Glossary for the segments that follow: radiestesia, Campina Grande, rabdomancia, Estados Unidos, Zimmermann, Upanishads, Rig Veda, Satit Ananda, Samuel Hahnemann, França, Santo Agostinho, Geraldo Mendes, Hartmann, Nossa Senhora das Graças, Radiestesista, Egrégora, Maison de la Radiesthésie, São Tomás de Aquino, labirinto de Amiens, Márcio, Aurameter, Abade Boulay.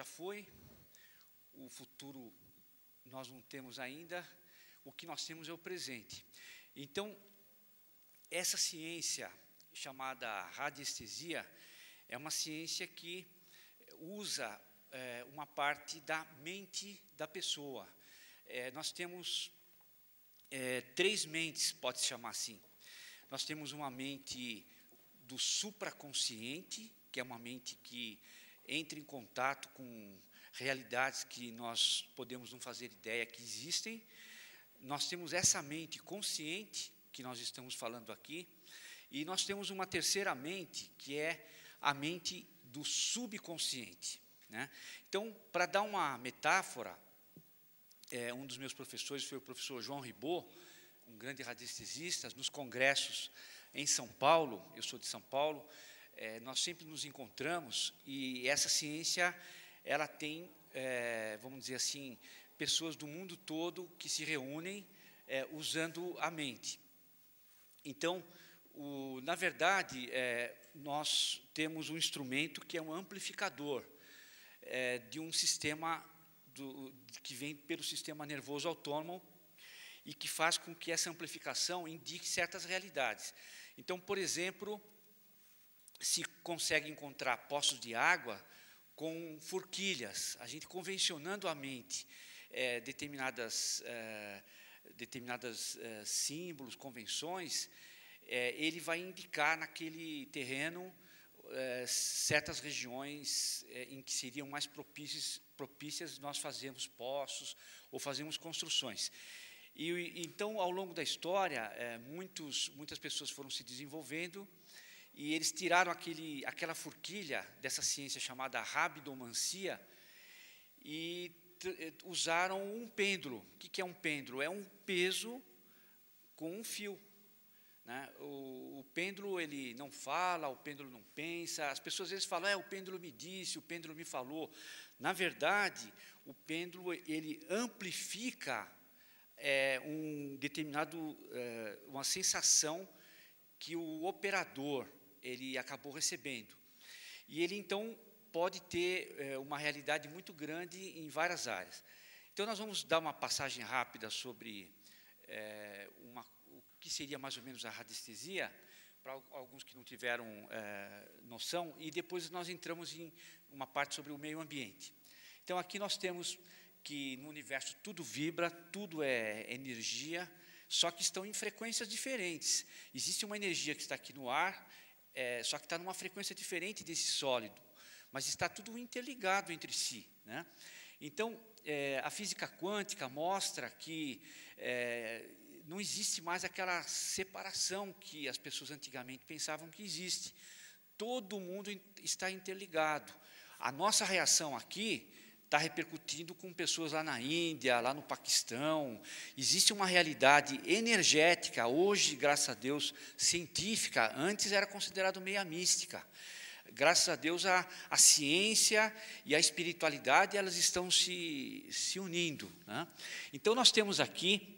já foi, o futuro nós não temos ainda, o que nós temos é o presente. Então, essa ciência chamada radiestesia é uma ciência que usa uma parte da mente da pessoa. Nós temos três mentes, pode-se chamar assim. Nós temos uma mente do supraconsciente, que é uma mente que entra em contato com realidades que nós podemos não fazer ideia que existem. Nós temos essa mente consciente, que nós estamos falando aqui, e nós temos uma terceira mente, que é a mente do subconsciente, né? Então, para dar uma metáfora, um dos meus professores foi o professor João Ribeiro, um grande radiestesista. Nos congressos em São Paulo, eu sou de São Paulo, nós sempre nos encontramos, e essa ciência ela tem, vamos dizer assim, pessoas do mundo todo que se reúnem usando a mente. Então, na verdade, nós temos um instrumento que é um amplificador de um sistema que vem pelo sistema nervoso autônomo e que faz com que essa amplificação indique certas realidades. Então, por exemplo, se consegue encontrar poços de água com forquilhas, a gente convencionando a mente determinadas símbolos, convenções, ele vai indicar naquele terreno certas regiões em que seriam mais propícias nós fazermos poços ou fazermos construções. E então, ao longo da história, muitas pessoas foram se desenvolvendo e eles tiraram aquela forquilha dessa ciência chamada rabdomancia e usaram um pêndulo. O que é um pêndulo? É um peso com um fio, né? O pêndulo, ele não fala, o pêndulo não pensa. As pessoas às vezes falam, o pêndulo me disse, o pêndulo me falou. Na verdade, o pêndulo, ele amplifica uma sensação que o operador ele acabou recebendo. E ele, então, pode ter uma realidade muito grande em várias áreas. Então, nós vamos dar uma passagem rápida sobre o que seria mais ou menos a radiestesia, para alguns que não tiveram noção, e depois nós entramos em uma parte sobre o meio ambiente. Então, aqui nós temos que no universo tudo vibra, tudo é energia, só que estão em frequências diferentes. Existe uma energia que está aqui no ar, só que está numa frequência diferente desse sólido, mas está tudo interligado entre si, né? Então, a física quântica mostra que não existe mais aquela separação que as pessoas antigamente pensavam que existe. Todo mundo está interligado. A nossa reação aqui está repercutindo com pessoas lá na Índia, lá no Paquistão. Existe uma realidade energética, hoje, graças a Deus, científica. Antes era considerado meia mística. Graças a Deus, a ciência e a espiritualidade, elas estão se unindo, né? Então, nós temos aqui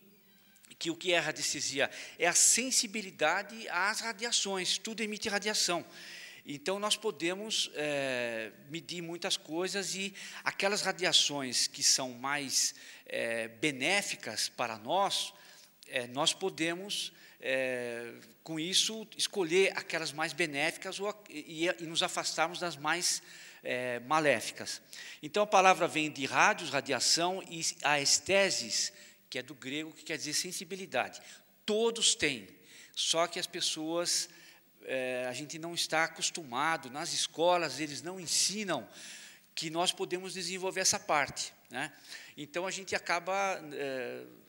que o que é a radiestesia é a sensibilidade às radiações. Tudo emite radiação. Então, nós podemos medir muitas coisas, e aquelas radiações que são mais benéficas para nós, nós podemos, com isso, escolher aquelas mais benéficas e nos afastarmos das mais maléficas. Então, a palavra vem de rádios, radiação, e aesthesis, que é do grego, que quer dizer sensibilidade. Todos têm, só que as pessoas... a gente não está acostumado, nas escolas eles não ensinam que nós podemos desenvolver essa parte, né? Então, a gente acaba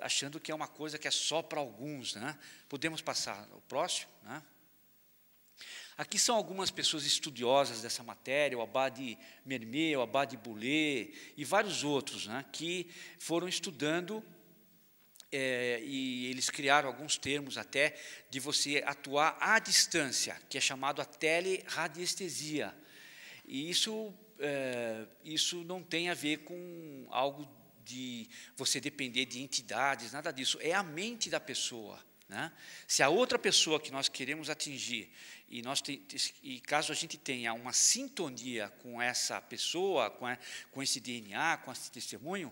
achando que é uma coisa que é só para alguns, né? Podemos passar ao próximo, né? Aqui são algumas pessoas estudiosas dessa matéria, o Abade Mermet, o Abade Boulay e vários outros, né, que foram estudando. E eles criaram alguns termos até de você atuar à distância, que é chamado a teleradiestesia. E isso não tem a ver com algo de você depender de entidades, nada disso. É a mente da pessoa. Né? Se a outra pessoa que nós queremos atingir, e caso a gente tenha uma sintonia com essa pessoa, com esse DNA, com esse testemunho,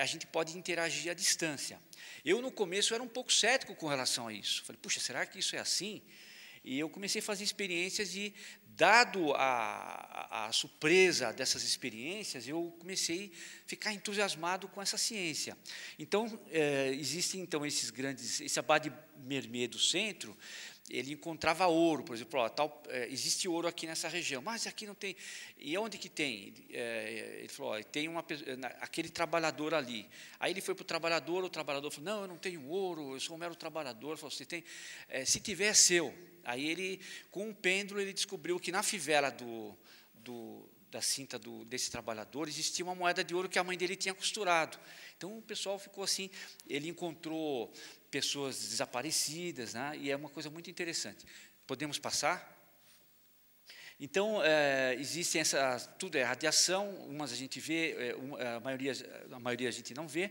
a gente pode interagir à distância. Eu, no começo, era um pouco cético com relação a isso. Falei, puxa, será que isso é assim? E eu comecei a fazer experiências e, dado a surpresa dessas experiências, eu comecei a ficar entusiasmado com essa ciência. Então, existem então esses grandes... Esse Abade Mermet do centro, ele encontrava ouro, por exemplo, ó, existe ouro aqui nessa região, mas aqui não tem... E onde que tem? Ele falou, ó, tem aquele trabalhador ali. Aí ele foi para o trabalhador falou, não, eu não tenho ouro, eu sou um mero trabalhador. Ele falou, você tem... se tiver, é seu. Aí ele, com um pêndulo, ele descobriu que na fivela da cinta desse trabalhador existia uma moeda de ouro que a mãe dele tinha costurado. Então o pessoal ficou assim, ele encontrou pessoas desaparecidas, né, e é uma coisa muito interessante. Podemos passar? Então, existem essas, tudo é radiação, umas a gente vê, a maioria a gente não vê,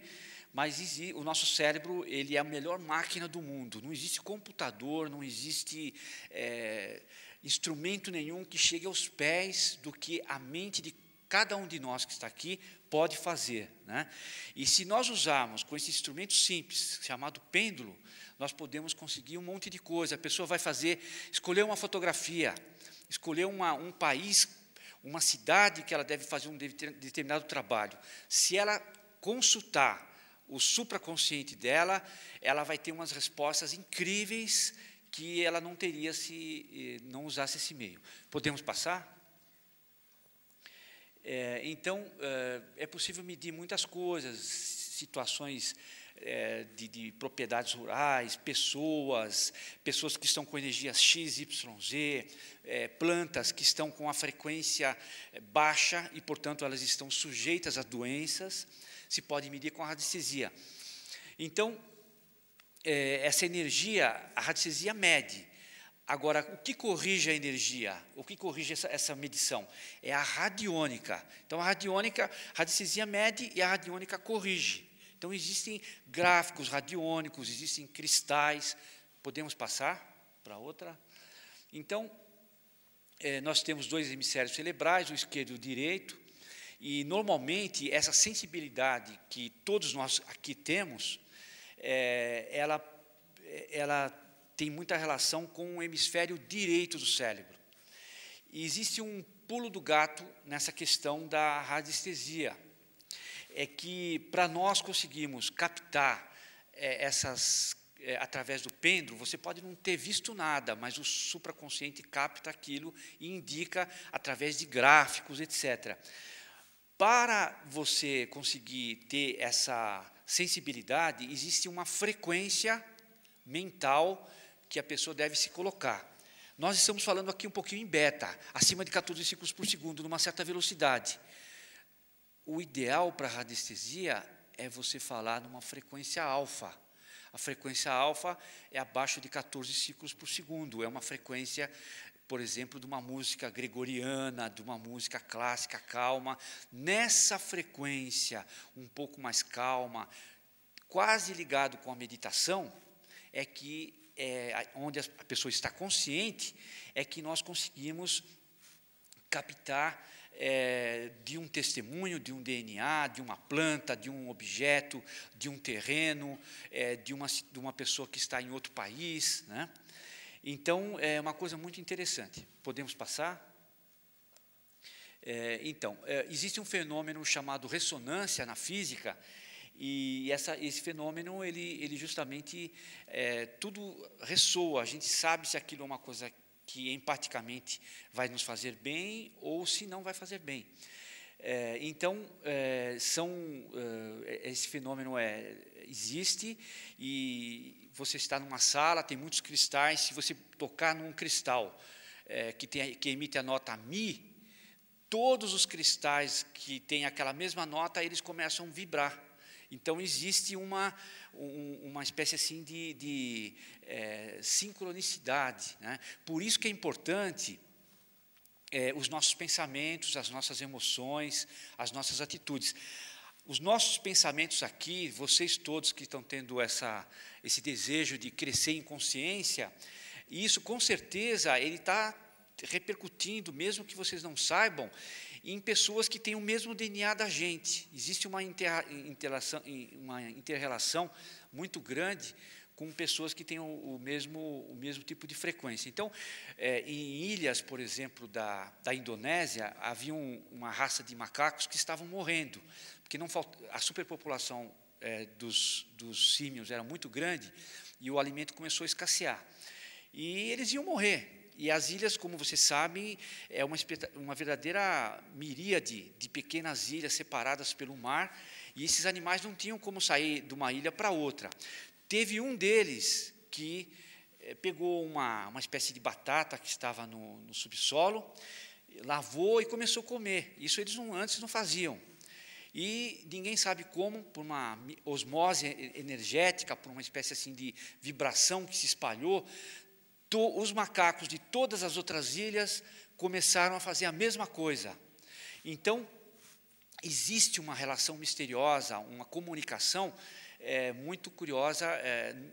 mas o nosso cérebro, ele é a melhor máquina do mundo. Não existe computador, não existe instrumento nenhum que chegue aos pés do que a mente de cada um de nós que está aqui pode fazer, né? E se nós usarmos com esse instrumento simples, chamado pêndulo, nós podemos conseguir um monte de coisa. A pessoa vai escolher uma fotografia, escolher um país, uma cidade que ela deve fazer um determinado trabalho. Se ela consultar o supraconsciente dela, ela vai ter umas respostas incríveis que ela não teria se não usasse esse meio. Podemos passar? Então, é possível medir muitas coisas, situações de propriedades rurais, pessoas que estão com energias X, Y, Z, plantas que estão com a frequência baixa e, portanto, elas estão sujeitas a doenças, se pode medir com a radiestesia. Então, essa energia, a radiestesia mede. Agora, o que corrige a energia? O que corrige essa medição? É a radiônica. Então, a radiestesia mede e a radiônica corrige. Então, existem gráficos radiônicos, existem cristais. Podemos passar para outra? Então, nós temos dois hemisférios cerebrais, o esquerdo e o direito. E, normalmente, essa sensibilidade que todos nós aqui temos, ela tem muita relação com o hemisfério direito do cérebro. E existe um pulo do gato nessa questão da radiestesia. É que, para nós conseguirmos captar através do pêndulo, você pode não ter visto nada, mas o supraconsciente capta aquilo e indica através de gráficos, etc. Para você conseguir ter essa sensibilidade, existe uma frequência mental que a pessoa deve se colocar. Nós estamos falando aqui um pouquinho em beta, acima de 14 ciclos por segundo, numa certa velocidade. O ideal para a radiestesia é você falar numa frequência alfa. A frequência alfa é abaixo de 14 ciclos por segundo, é uma frequência... por exemplo, de uma música gregoriana, de uma música clássica, calma, nessa frequência um pouco mais calma, quase ligado com a meditação, é que, onde a pessoa está consciente, é que nós conseguimos captar de um testemunho, de um DNA, de uma planta, de um objeto, de um terreno, de uma pessoa que está em outro país, né? Então, é uma coisa muito interessante. Podemos passar? Então, existe um fenômeno chamado ressonância na física, e esse fenômeno, ele justamente, tudo ressoa. A gente sabe se aquilo é uma coisa que empaticamente vai nos fazer bem ou se não vai fazer bem. Então, esse fenômeno existe, e você está numa sala, tem muitos cristais, se você tocar num cristal que emite a nota Mi, todos os cristais que têm aquela mesma nota, eles começam a vibrar. Então, existe uma espécie assim de sincronicidade, né? Por isso que é importante... os nossos pensamentos, as nossas emoções, as nossas atitudes. Os nossos pensamentos aqui, vocês todos que estão tendo esse desejo de crescer em consciência, e isso, com certeza, ele está repercutindo, mesmo que vocês não saibam, em pessoas que têm o mesmo DNA da gente. Existe uma inter-relação muito grande com pessoas que têm o mesmo tipo de frequência. Então, em ilhas, por exemplo, da Indonésia, havia uma raça de macacos que estavam morrendo, porque não a superpopulação dos símios era muito grande e o alimento começou a escassear. E eles iam morrer. E as ilhas, como vocês sabem, é uma verdadeira miríade de pequenas ilhas separadas pelo mar, e esses animais não tinham como sair de uma ilha para outra. Teve um deles que pegou uma espécie de batata que estava no subsolo, lavou e começou a comer. Isso eles antes não faziam. E ninguém sabe como, por uma osmose energética, por uma espécie assim de vibração que se espalhou, os macacos de todas as outras ilhas começaram a fazer a mesma coisa. Então, existe uma relação misteriosa, uma comunicação muito curiosa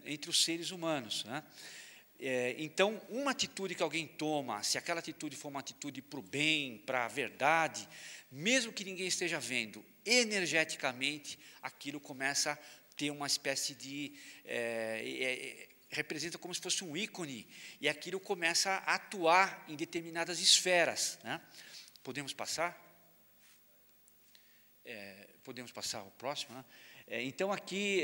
entre os seres humanos, né? Então, uma atitude que alguém toma, se aquela atitude for uma atitude para o bem, para a verdade, mesmo que ninguém esteja vendo, energeticamente, aquilo começa a ter uma espécie de... representa como se fosse um ícone, e aquilo começa a atuar em determinadas esferas, né? Podemos passar? Podemos passar o próximo, né? Então, aqui,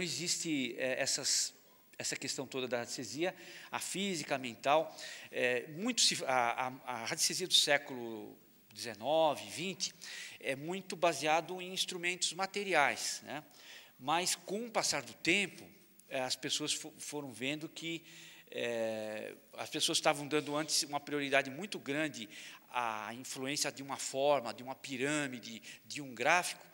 existe essa questão toda da radiestesia, a física, a mental. A radiestesia do século XIX, XX, é muito baseado em instrumentos materiais, né? Mas, com o passar do tempo, as pessoas foram vendo que as pessoas estavam dando antes uma prioridade muito grande à influência de uma forma, de uma pirâmide, de um gráfico,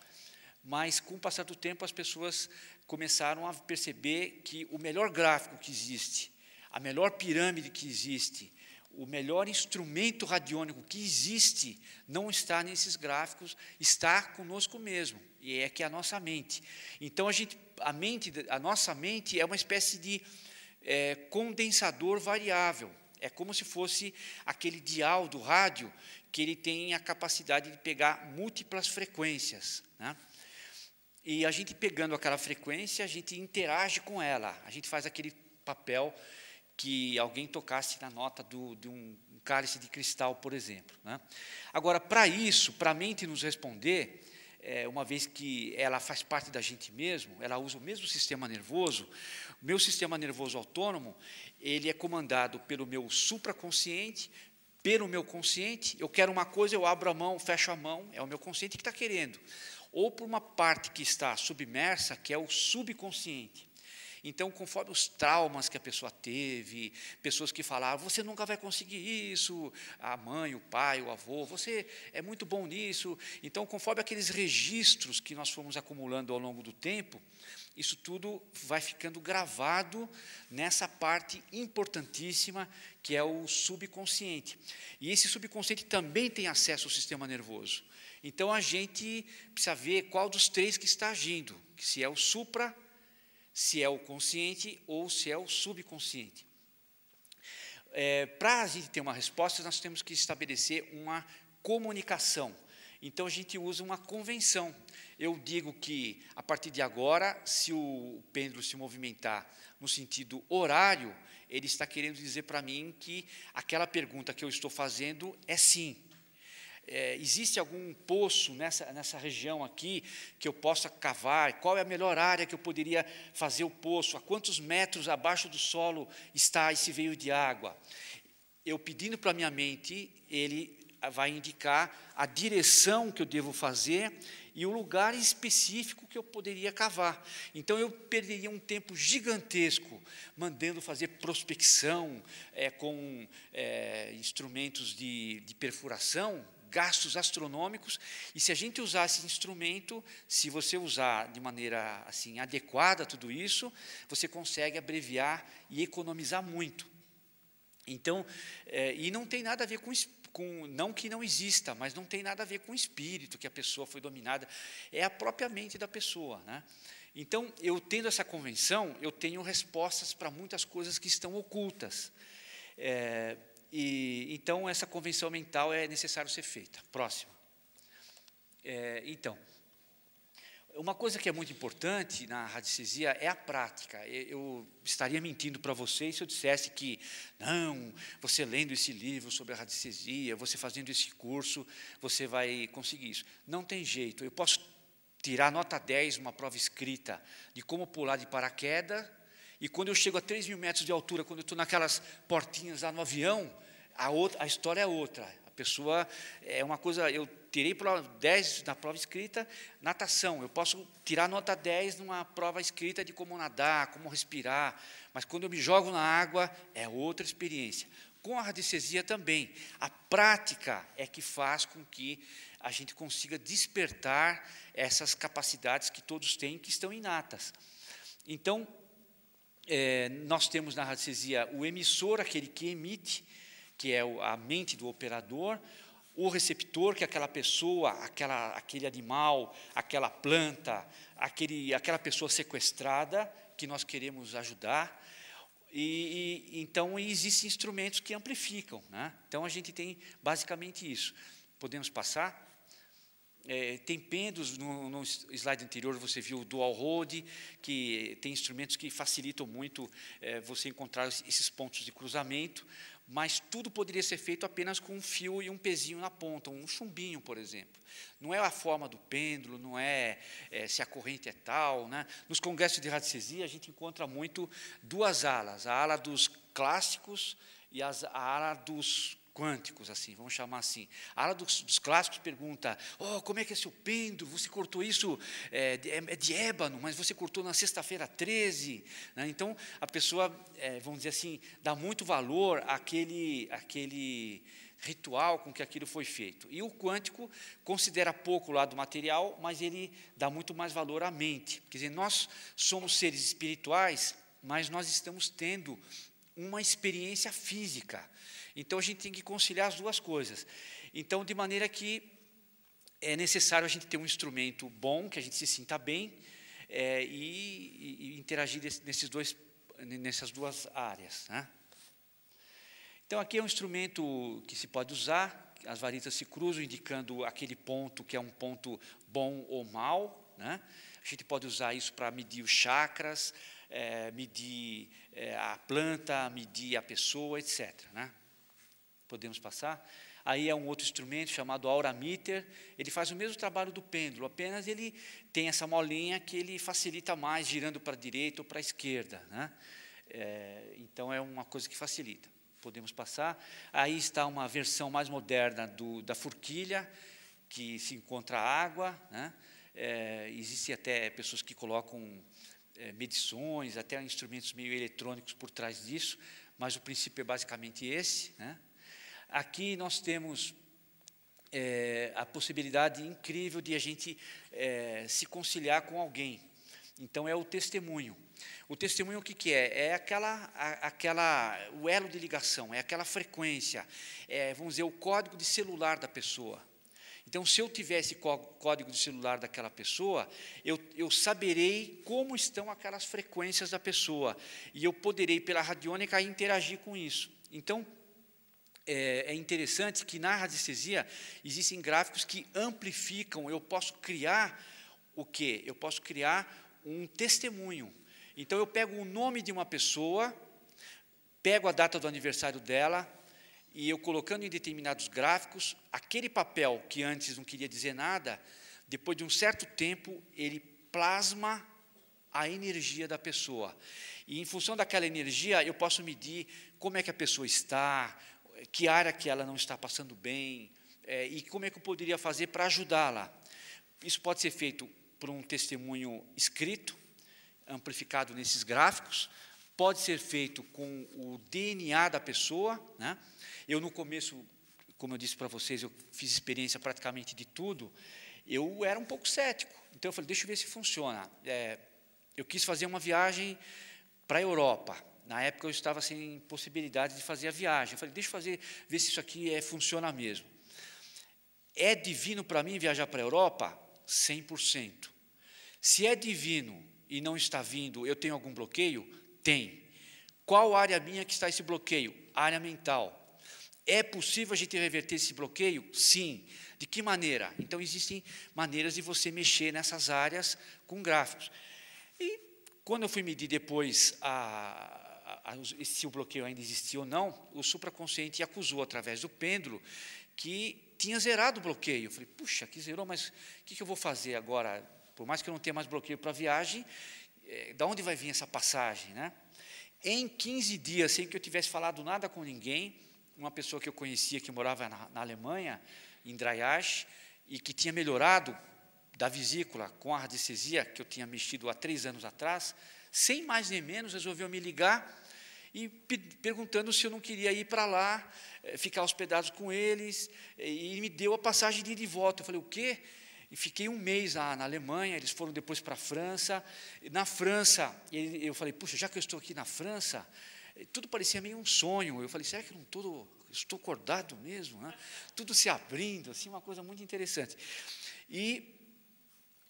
mas, com o passar do tempo, as pessoas começaram a perceber que o melhor gráfico que existe, a melhor pirâmide que existe, o melhor instrumento radiônico que existe não está nesses gráficos, está conosco mesmo, e é que é a nossa mente. Então, a nossa mente é uma espécie de condensador variável. É como se fosse aquele dial do rádio que ele tem a capacidade de pegar múltiplas frequências, né? E a gente pegando aquela frequência, a gente interage com ela, a gente faz aquele papel que alguém tocasse na nota de um cálice de cristal, por exemplo, né? Agora, para isso, para a mente nos responder, uma vez que ela faz parte da gente mesmo, ela usa o mesmo sistema nervoso, o meu sistema nervoso autônomo, ele é comandado pelo meu supraconsciente, pelo meu consciente. Eu quero uma coisa, eu abro a mão, fecho a mão, é o meu consciente que está querendo. Ou por uma parte que está submersa, que é o subconsciente. Então, conforme os traumas que a pessoa teve, pessoas que falaram, você nunca vai conseguir isso, a mãe, o pai, o avô, você é muito bom nisso. Então, conforme aqueles registros que nós fomos acumulando ao longo do tempo, isso tudo vai ficando gravado nessa parte importantíssima, que é o subconsciente. E esse subconsciente também tem acesso ao sistema nervoso. Então, a gente precisa ver qual dos três que está agindo, se é o supra, se é o consciente ou se é o subconsciente. Para a gente ter uma resposta, nós temos que estabelecer uma comunicação. Então, a gente usa uma convenção. Eu digo que, a partir de agora, se o pêndulo se movimentar no sentido horário, ele está querendo dizer para mim que aquela pergunta que eu estou fazendo é sim. Existe algum poço nessa região aqui que eu possa cavar? Qual é a melhor área que eu poderia fazer o poço? A quantos metros abaixo do solo está esse veio de água? Eu pedindo para a minha mente, ele vai indicar a direção que eu devo fazer e o lugar específico que eu poderia cavar. Então, eu perderia um tempo gigantesco mandando fazer prospecção com instrumentos de perfuração, gastos astronômicos. E se a gente usar esse instrumento, se você usar de maneira assim adequada tudo isso, você consegue abreviar e economizar muito. Então, e não tem nada a ver com com, não que não exista, mas não tem nada a ver com o espírito, que a pessoa foi dominada, é a própria mente da pessoa, né? Então, eu tendo essa convenção, eu tenho respostas para muitas coisas que estão ocultas. Então, essa convenção mental é necessário ser feita. Próximo. Então, uma coisa que é muito importante na radiestesia é a prática. Eu estaria mentindo para vocês se eu dissesse que, não, você lendo esse livro sobre a radiestesia, você fazendo esse curso, você vai conseguir isso. Não tem jeito. Eu posso tirar nota 10, uma prova escrita de como pular de paraquedas, e quando eu chego a 3 mil metros de altura, quando eu estou naquelas portinhas lá no avião, a história é outra. A pessoa é uma coisa... Eu tirei prova 10 na prova escrita, natação. Eu posso tirar nota 10 numa prova escrita de como nadar, como respirar, mas quando eu me jogo na água, é outra experiência. Com a radiestesia também. A prática é que faz com que a gente consiga despertar essas capacidades que todos têm, que estão inatas. Então, nós temos na radiestesia o emissor, aquele que emite, que é a mente do operador, o receptor, que é aquela pessoa, aquele animal, aquela planta, aquela pessoa sequestrada que nós queremos ajudar. Então, existem instrumentos que amplificam, né? Então, a gente tem basicamente isso. Podemos passar? Tem pêndulos, no slide anterior você viu o dual road, que tem instrumentos que facilitam muito você encontrar esses pontos de cruzamento, mas tudo poderia ser feito apenas com um fio e um pezinho na ponta, um chumbinho, por exemplo. Não é a forma do pêndulo, não é, se a corrente é tal, né? Nos congressos de radiestesia, a gente encontra muito duas alas, a ala dos clássicos e a ala dos quânticos, assim, vamos chamar assim. A ala dos clássicos pergunta, como é que é seu pêndulo? Você cortou isso, de ébano, mas você cortou na sexta-feira 13. Né? Então, a pessoa, vamos dizer assim, dá muito valor àquele ritual com que aquilo foi feito. E o quântico considera pouco o lado material, mas ele dá muito mais valor à mente. Quer dizer, nós somos seres espirituais, mas nós estamos tendo uma experiência física. Então, a gente tem que conciliar as duas coisas. Então, de maneira que é necessário a gente ter um instrumento bom, que a gente se sinta bem, e interagir nessas duas áreas, né? Então, aqui é um instrumento que se pode usar, as varetas se cruzam, indicando aquele ponto que é um ponto bom ou mau, né? A gente pode usar isso para medir os chakras, medir a planta, medir a pessoa, etc., né? Podemos passar? Aí é um outro instrumento chamado aurameter. Ele faz o mesmo trabalho do pêndulo, apenas ele tem essa molinha que ele facilita mais, girando para a direita ou para a esquerda, né? Então, é uma coisa que facilita. Podemos passar? Aí está uma versão mais moderna da forquilha, que se encontra água, né? Existem até pessoas que colocam medições, até instrumentos meio eletrônicos por trás disso, mas o princípio é basicamente esse, né? Aqui nós temos a possibilidade incrível de a gente se conciliar com alguém. Então, é o testemunho. O testemunho, o que é? É o elo de ligação, é aquela frequência, vamos dizer, o código de celular da pessoa. Então, se eu tiver esse código de celular daquela pessoa, eu saberei como estão aquelas frequências da pessoa, e eu poderei, pela radiônica, interagir com isso. Então, é interessante que na radiestesia existem gráficos que amplificam, eu posso criar o quê? Eu posso criar um testemunho. Então, eu pego o nome de uma pessoa, pego a data do aniversário dela, e eu colocando em determinados gráficos, aquele papel que antes não queria dizer nada, depois de um certo tempo, ele plasma a energia da pessoa. E, em função daquela energia, eu posso medir como é que a pessoa está, que área que ela não está passando bem, e como é que eu poderia fazer para ajudá-la. Isso pode ser feito por um testemunho escrito, amplificado nesses gráficos, pode ser feito com o DNA da pessoa, né? Eu, no começo, como eu disse para vocês, eu fiz experiência praticamente de tudo, eu era um pouco cético. Então, eu falei, deixa eu ver se funciona. Eu quis fazer uma viagem para a Europa. Na época, eu estava sem possibilidade de fazer a viagem. Eu falei, deixa eu fazer, ver se isso aqui funciona mesmo. É divino para mim viajar para a Europa? 100%. Se é divino e não está vindo, eu tenho algum bloqueio? Tem. Qual área minha que está esse bloqueio? Área mental. É possível a gente reverter esse bloqueio? Sim. De que maneira? Então, existem maneiras de você mexer nessas áreas com gráficos. E, quando eu fui medir depois se o bloqueio ainda existia ou não, o supraconsciente acusou, através do pêndulo, que tinha zerado o bloqueio. Eu falei, puxa, que zerou, mas o que eu vou fazer agora? Por mais que eu não tenha mais bloqueio para a viagem, da onde vai vir essa passagem, né? Em 15 dias, sem que eu tivesse falado nada com ninguém, uma pessoa que eu conhecia, que morava na Alemanha, em Dreieich, e que tinha melhorado da vesícula com a radiestesia, que eu tinha mexido há 3 anos atrás, sem mais nem menos, resolveu me ligar e perguntando se eu não queria ir para lá, ficar hospedado com eles, e me deu a passagem de ida e volta. Eu falei, o quê? E fiquei 1 mês na Alemanha, eles foram depois para a França. Na França, eu falei, puxa, já que eu estou aqui na França, tudo parecia meio um sonho. Eu falei, será que eu não estou acordado mesmo? Né? Tudo se abrindo, assim, uma coisa muito interessante. E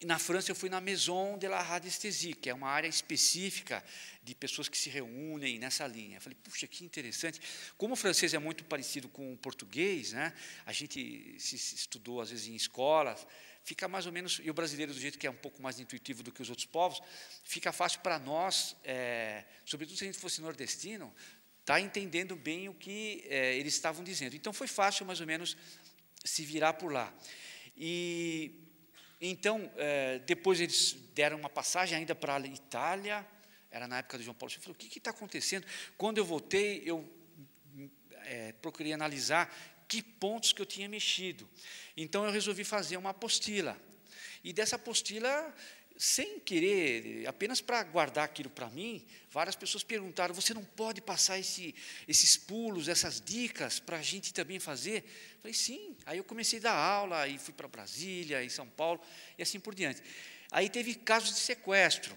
na França, eu fui na Maison de la Radiesthésie, que é uma área específica de pessoas que se reúnem nessa linha. Eu falei, puxa, que interessante. Como o francês é muito parecido com o português, né? A gente se estudou, às vezes, em escolas, fica mais ou menos, e o brasileiro, do jeito que é um pouco mais intuitivo do que os outros povos, fica fácil para nós, sobretudo se a gente fosse nordestino, tá entendendo bem o que eles estavam dizendo. Então, foi fácil, mais ou menos, se virar por lá. E então, depois eles deram uma passagem ainda para a Itália, era na época do João Paulo. Eu falei, o que está acontecendo? Quando eu voltei, eu procurei analisar que pontos que eu tinha mexido. Então, eu resolvi fazer uma apostila. E dessa apostila, sem querer, apenas para guardar aquilo para mim, várias pessoas perguntaram, você não pode passar esses pulos, essas dicas para a gente também fazer? Eu falei, sim. Aí eu comecei a dar aula, aí fui para Brasília, em São Paulo, e assim por diante. Aí teve casos de sequestro.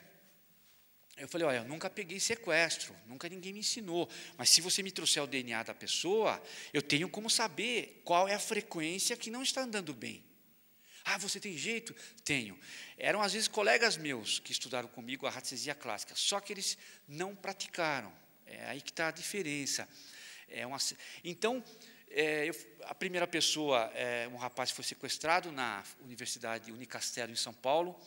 Eu falei, olha, eu nunca peguei sequestro, nunca ninguém me ensinou, mas se você me trouxer o DNA da pessoa, eu tenho como saber qual é a frequência que não está andando bem. Ah, você tem jeito? Tenho. Eram, às vezes, colegas meus que estudaram comigo a radiestesia clássica, só que eles não praticaram. É aí que está a diferença. Então, a primeira pessoa, um rapaz foi sequestrado na Universidade Unicastelo, em São Paulo,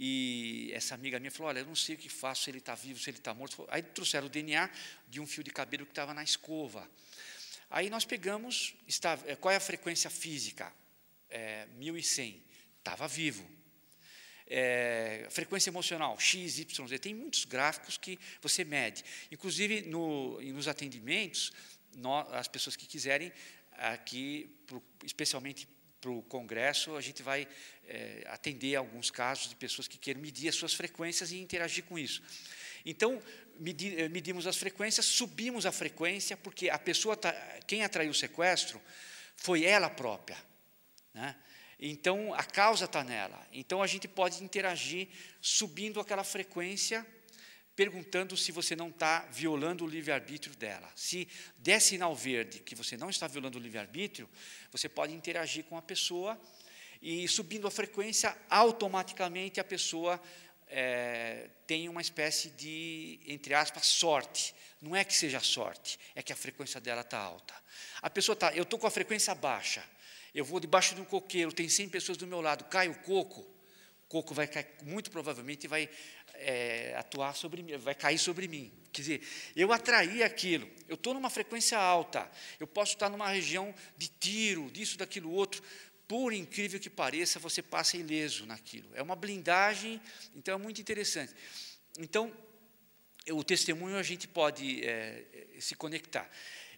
e essa amiga minha falou, olha, eu não sei o que faço, se ele está vivo, se ele está morto. Aí trouxeram o DNA de um fio de cabelo que estava na escova. Aí nós pegamos, qual é a frequência física? 1100, estava vivo. Frequência emocional, X, Y, Z. Tem muitos gráficos que você mede. Inclusive, nos atendimentos, as pessoas que quiserem, aqui, especialmente para o Congresso, a gente vai atender alguns casos de pessoas que queiram medir as suas frequências e interagir com isso. Então, medimos as frequências, subimos a frequência, porque a pessoa, quem atraiu o sequestro, foi ela própria. Então, a causa está nela. Então, a gente pode interagir subindo aquela frequência, perguntando se você não está violando o livre-arbítrio dela. Se der sinal verde que você não está violando o livre-arbítrio, você pode interagir com a pessoa e, subindo a frequência, automaticamente a pessoa tem uma espécie de, entre aspas, sorte. Não é que seja sorte, é que a frequência dela está alta. A pessoa está, eu estou com a frequência baixa, eu vou debaixo de um coqueiro, tem 100 pessoas do meu lado, cai o coco vai cair, muito provavelmente vai atuar sobre mim, vai cair sobre mim. Quer dizer, eu atraí aquilo, eu estou numa frequência alta, eu posso estar numa região de tiro, disso, daquilo, outro, por incrível que pareça, você passa ileso naquilo. É uma blindagem, então é muito interessante. Então, o testemunho a gente pode se conectar.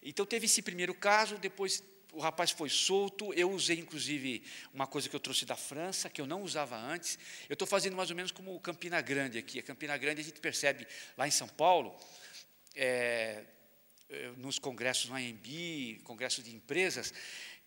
Então, teve esse primeiro caso, depois o rapaz foi solto, eu usei, inclusive, uma coisa que eu trouxe da França, que eu não usava antes. Eu estou fazendo mais ou menos como o Campina Grande aqui. A Campina Grande, a gente percebe, lá em São Paulo, nos congressos no AMB, congressos de empresas,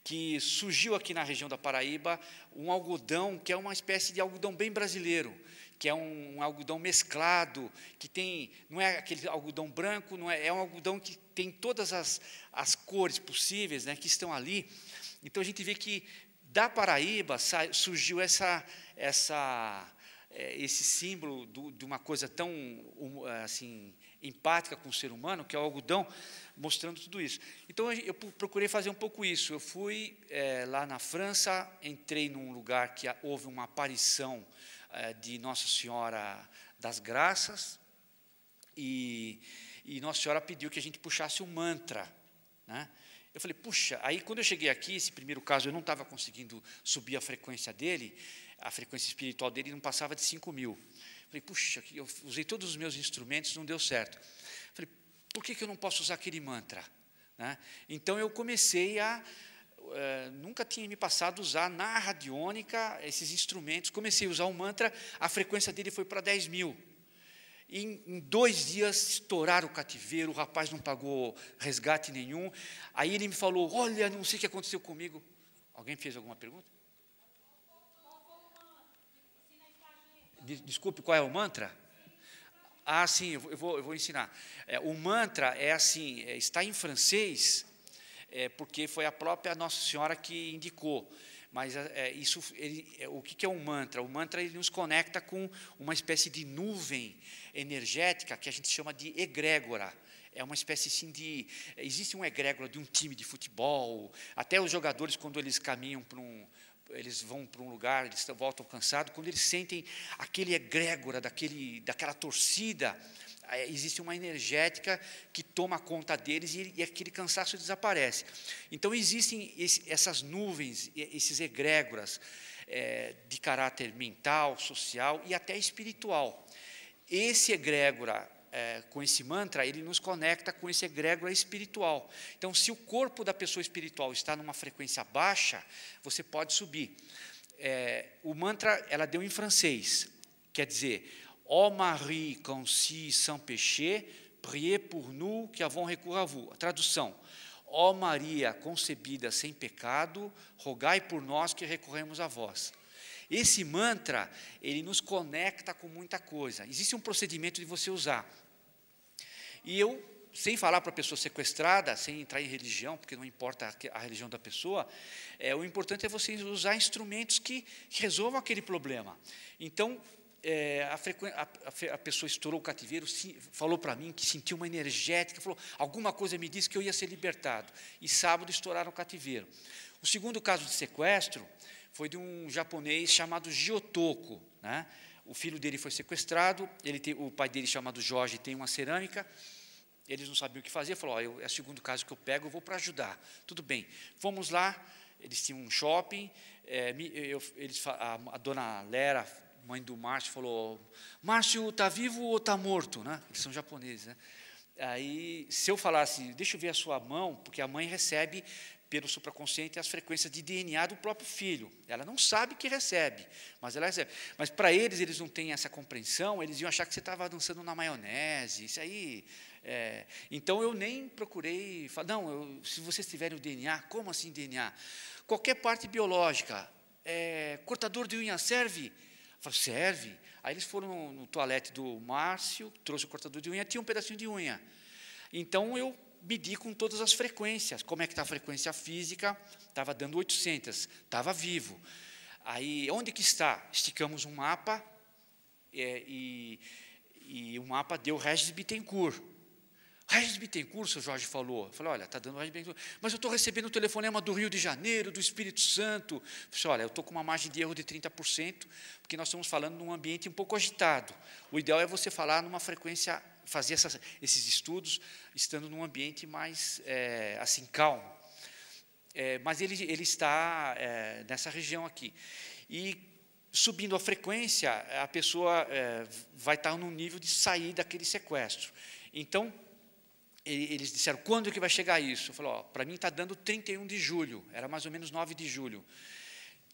que surgiu aqui na região da Paraíba um algodão, que é uma espécie de algodão bem brasileiro, que é um algodão mesclado, que tem, não é aquele algodão branco, não é, é um algodão que tem todas as cores possíveis, né, que estão ali. Então, a gente vê que da Paraíba surgiu esse símbolo de uma coisa tão assim, empática com o ser humano, que é o algodão, mostrando tudo isso. Então, eu procurei fazer um pouco isso. Eu fui lá na França, entrei num lugar que houve uma aparição de Nossa Senhora das Graças, e Nossa Senhora pediu que a gente puxasse um mantra, né? Eu falei, puxa, aí quando eu cheguei aqui, esse primeiro caso, eu não estava conseguindo subir a frequência dele, a frequência espiritual dele não passava de 5.000. Falei, puxa, eu usei todos os meus instrumentos, não deu certo. Falei, por que eu não posso usar aquele mantra? Né? Então, eu comecei a... nunca tinha me passado a usar na radiônica esses instrumentos. Comecei a usar o mantra, a frequência dele foi para 10.000. Em 2 dias, estouraram o cativeiro, o rapaz não pagou resgate nenhum. Aí ele me falou, olha, não sei o que aconteceu comigo. Alguém fez alguma pergunta? Desculpe, qual é o mantra? Ah, sim, eu vou ensinar. O mantra é assim, está em francês, porque foi a própria Nossa Senhora que indicou. Mas isso, o que é um mantra? O mantra ele nos conecta com uma espécie de nuvem energética que a gente chama de egrégora. É uma espécie assim de... Existe uma egrégora de um time de futebol. Até os jogadores, quando eles caminham para um... Eles vão para um lugar, eles voltam cansados. Quando eles sentem aquele egrégora daquela torcida, existe uma energética que toma conta deles e aquele cansaço desaparece. Então, existem essas nuvens, esses egrégoras de caráter mental, social e até espiritual. Esse egrégora, com esse mantra, ele nos conecta com esse egrégora espiritual. Então, se o corpo da pessoa espiritual está numa frequência baixa, você pode subir. O mantra, ela deu em francês, quer dizer... Ô Marie, conçue sans péché, priez pour nous qui avons recours à vous. A tradução. Ó Maria, concebida sem pecado, rogai por nós que recorremos a vós. Esse mantra, ele nos conecta com muita coisa. Existe um procedimento de você usar. E eu, sem falar para a pessoa sequestrada, sem entrar em religião, porque não importa a religião da pessoa, o importante é você usar instrumentos que resolvam aquele problema. Então, a pessoa estourou o cativeiro, falou para mim que sentiu uma energética, falou, alguma coisa me disse que eu ia ser libertado. E sábado estouraram o cativeiro. O segundo caso de sequestro foi de um japonês chamado Giotoko, né? O filho dele foi sequestrado, o pai dele chamado Jorge tem uma cerâmica, eles não sabiam o que fazer, falou, ó, é o segundo caso que eu pego, eu vou para ajudar. Tudo bem, fomos lá, eles tinham um shopping, a dona Lera, mãe do Márcio, falou, Márcio, está vivo ou está morto? Né? Eles são japoneses, né? Aí, se eu falasse, deixa eu ver a sua mão, porque a mãe recebe, pelo supraconsciente, as frequências de DNA do próprio filho. Ela não sabe que recebe, mas ela recebe. Mas, para eles não têm essa compreensão, eles iam achar que você estava dançando na maionese, isso aí... Então, eu nem procurei... Não, se vocês tiverem o DNA, como assim DNA? Qualquer parte biológica, cortador de unha serve... Serve. Aí eles foram no toalete do Márcio, trouxe o cortador de unha, tinha um pedacinho de unha. Então, eu medi com todas as frequências. Como é que está a frequência física? Estava dando 800, estava vivo. Aí, onde que está? Esticamos um mapa, e o mapa deu Régis Bittencourt. Régis Bittencourt, o seu Jorge falou. Eu falei, olha, está dando Régis Bittencourt. Mas eu estou recebendo o telefonema do Rio de Janeiro, do Espírito Santo. Eu falei, olha, eu estou com uma margem de erro de 30%, porque nós estamos falando num ambiente um pouco agitado. O ideal é você falar numa frequência, fazer esses estudos, estando num ambiente mais assim, calmo. Mas ele está nessa região aqui. E... Subindo a frequência, a pessoa vai estar num nível de sair daquele sequestro. Então, eles disseram, quando é que vai chegar isso? Eu falei, para mim está dando 31 de julho, era mais ou menos 9 de julho.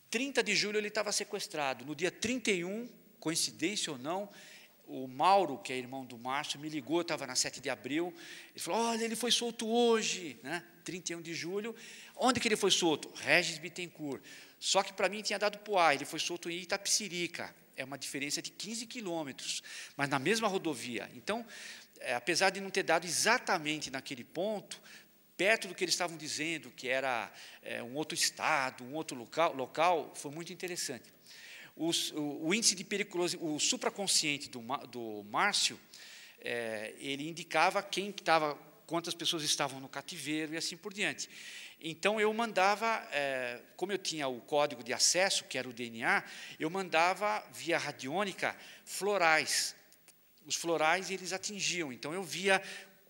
30 de julho ele estava sequestrado. No dia 31, coincidência ou não, o Mauro, que é irmão do Márcio, me ligou, eu estava na 7 de abril, ele falou, olha, ele foi solto hoje, né? 31 de julho. Onde que ele foi solto? Régis Bittencourt. Só que, para mim, tinha dado Poá, ele foi solto em Itapecirica. é uma diferença de 15 quilômetros, mas na mesma rodovia. Então, apesar de não ter dado exatamente naquele ponto, perto do que eles estavam dizendo, que era um outro estado, um outro local, foi muito interessante. O índice de periculosidade, o supraconsciente do Márcio, ele indicava quem estava, quantas pessoas estavam no cativeiro e assim por diante. Então, eu mandava, como eu tinha o código de acesso, que era o DNA, eu mandava, via radiônica, florais. Os florais, eles atingiam. Então, eu via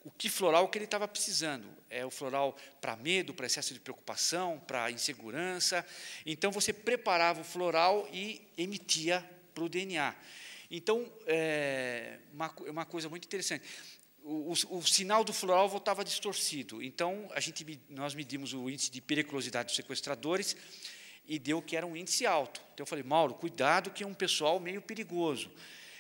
o que floral que ele estava precisando. É o floral para medo, para excesso de preocupação, para insegurança. Então, você preparava o floral e emitia para o DNA. Então, é uma coisa muito interessante. O sinal do floral voltava distorcido. Então, nós medimos o índice de periculosidade dos sequestradores e deu que era um índice alto. Então, eu falei, Mauro, cuidado que é um pessoal meio perigoso.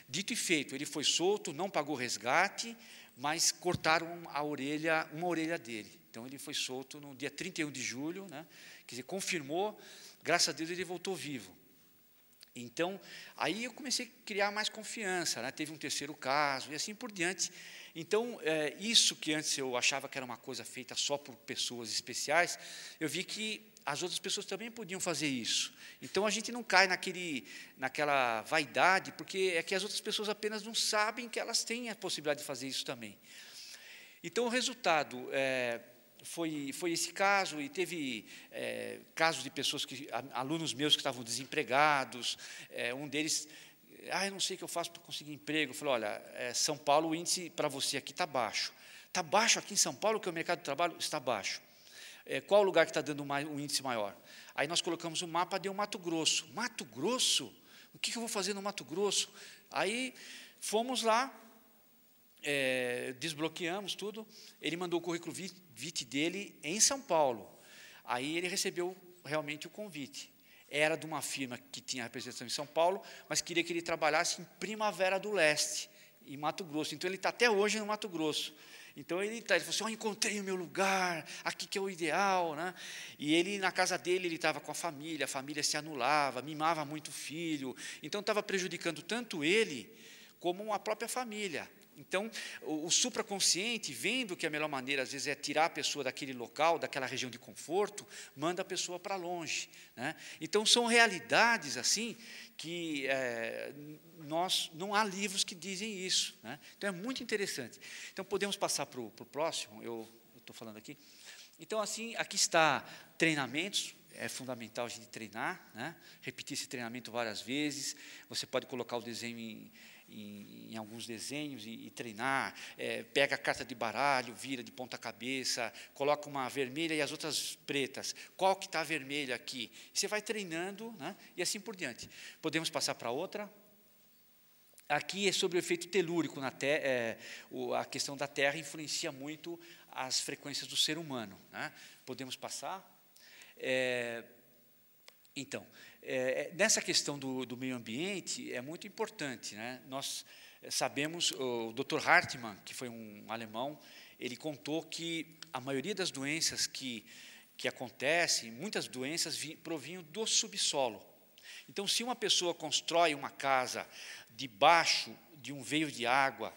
Dito e feito, ele foi solto, não pagou resgate, mas cortaram uma orelha dele. Então, ele foi solto no dia 31 de julho, né? Quer dizer, confirmou, graças a Deus, ele voltou vivo. Então, aí eu comecei a criar mais confiança, né? Teve um terceiro caso e assim por diante. Então, isso que antes eu achava que era uma coisa feita só por pessoas especiais, eu vi que as outras pessoas também podiam fazer isso. Então, a gente não cai naquela vaidade, porque é que as outras pessoas apenas não sabem que elas têm a possibilidade de fazer isso também. Então, o resultado foi esse caso, e teve casos de pessoas, alunos meus que estavam desempregados, um deles... eu não sei o que eu faço para conseguir emprego. Eu falei, olha, São Paulo, o índice para você aqui está baixo. Está baixo aqui em São Paulo, que é o mercado de trabalho? Está baixo. Qual o lugar que está dando um índice maior? Aí nós colocamos o mapa, deu Mato Grosso. Mato Grosso? O que eu vou fazer no Mato Grosso? Aí fomos lá, desbloqueamos tudo. Ele mandou o currículo vitae dele em São Paulo. Aí ele recebeu realmente o convite. Era de uma firma que tinha representação em São Paulo, mas queria que ele trabalhasse em Primavera do Leste, em Mato Grosso. Então, ele está até hoje no Mato Grosso. Então, ele falou assim, encontrei o meu lugar, aqui que é o ideal, né? E ele, na casa dele, ele estava com a família se anulava, mimava muito o filho. Então, estava prejudicando tanto ele como a própria família. Então, o supraconsciente, vendo que a melhor maneira, às vezes, é tirar a pessoa daquele local, daquela região de conforto, manda a pessoa para longe, né? Então, são realidades assim que não há livros que dizem isso, né? Então, é muito interessante. Então, podemos passar para o próximo? Eu estou falando aqui. Então, assim, aqui está treinamentos. É fundamental a gente treinar, né? Repetir esse treinamento várias vezes. Você pode colocar o desenho em alguns desenhos e treinar, pega a carta de baralho, vira de ponta cabeça, coloca uma vermelha e as outras pretas. Qual que está vermelha aqui? Você vai treinando, né, e assim por diante. Podemos passar para outra? Aqui é sobre o efeito telúrico. A questão da Terra influencia muito as frequências do ser humano, né? Podemos passar? Então, nessa questão do meio ambiente, é muito importante, né? Nós sabemos, o Dr. Hartmann, que foi um alemão, ele contou que a maioria das doenças que acontecem, muitas doenças provinham do subsolo. Então, se uma pessoa constrói uma casa debaixo de um veio de água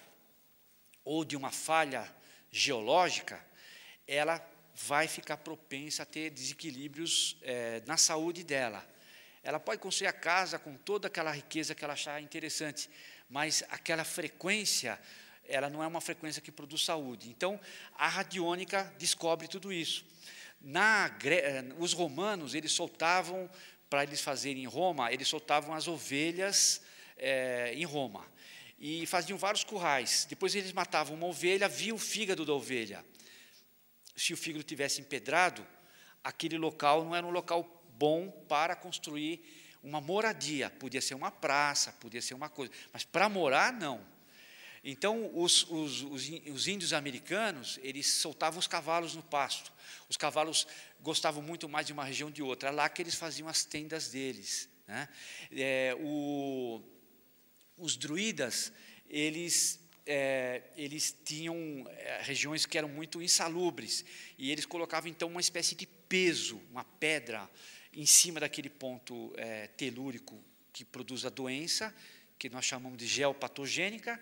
ou de uma falha geológica, ela vai ficar propensa a ter desequilíbrios na saúde dela. Ela pode construir a casa com toda aquela riqueza que ela achar interessante, mas aquela frequência, ela não é uma frequência que produz saúde. Então, a radiônica descobre tudo isso. Os romanos, eles soltavam, para eles fazerem em Roma, eles soltavam as ovelhas em Roma, e faziam vários currais. Depois eles matavam uma ovelha, via o fígado da ovelha. Se o fígado tivesse empedrado, aquele local não era um local bom para construir uma moradia. Podia ser uma praça, podia ser uma coisa, mas para morar, não. Então, os índios americanos, eles soltavam os cavalos no pasto. Os cavalos gostavam muito mais de uma região de outra. É lá que eles faziam as tendas deles, né? Os druidas, eles tinham regiões que eram muito insalubres, e eles colocavam, então, uma espécie de peso, uma pedra, em cima daquele ponto telúrico que produz a doença, que nós chamamos de geopatogênica,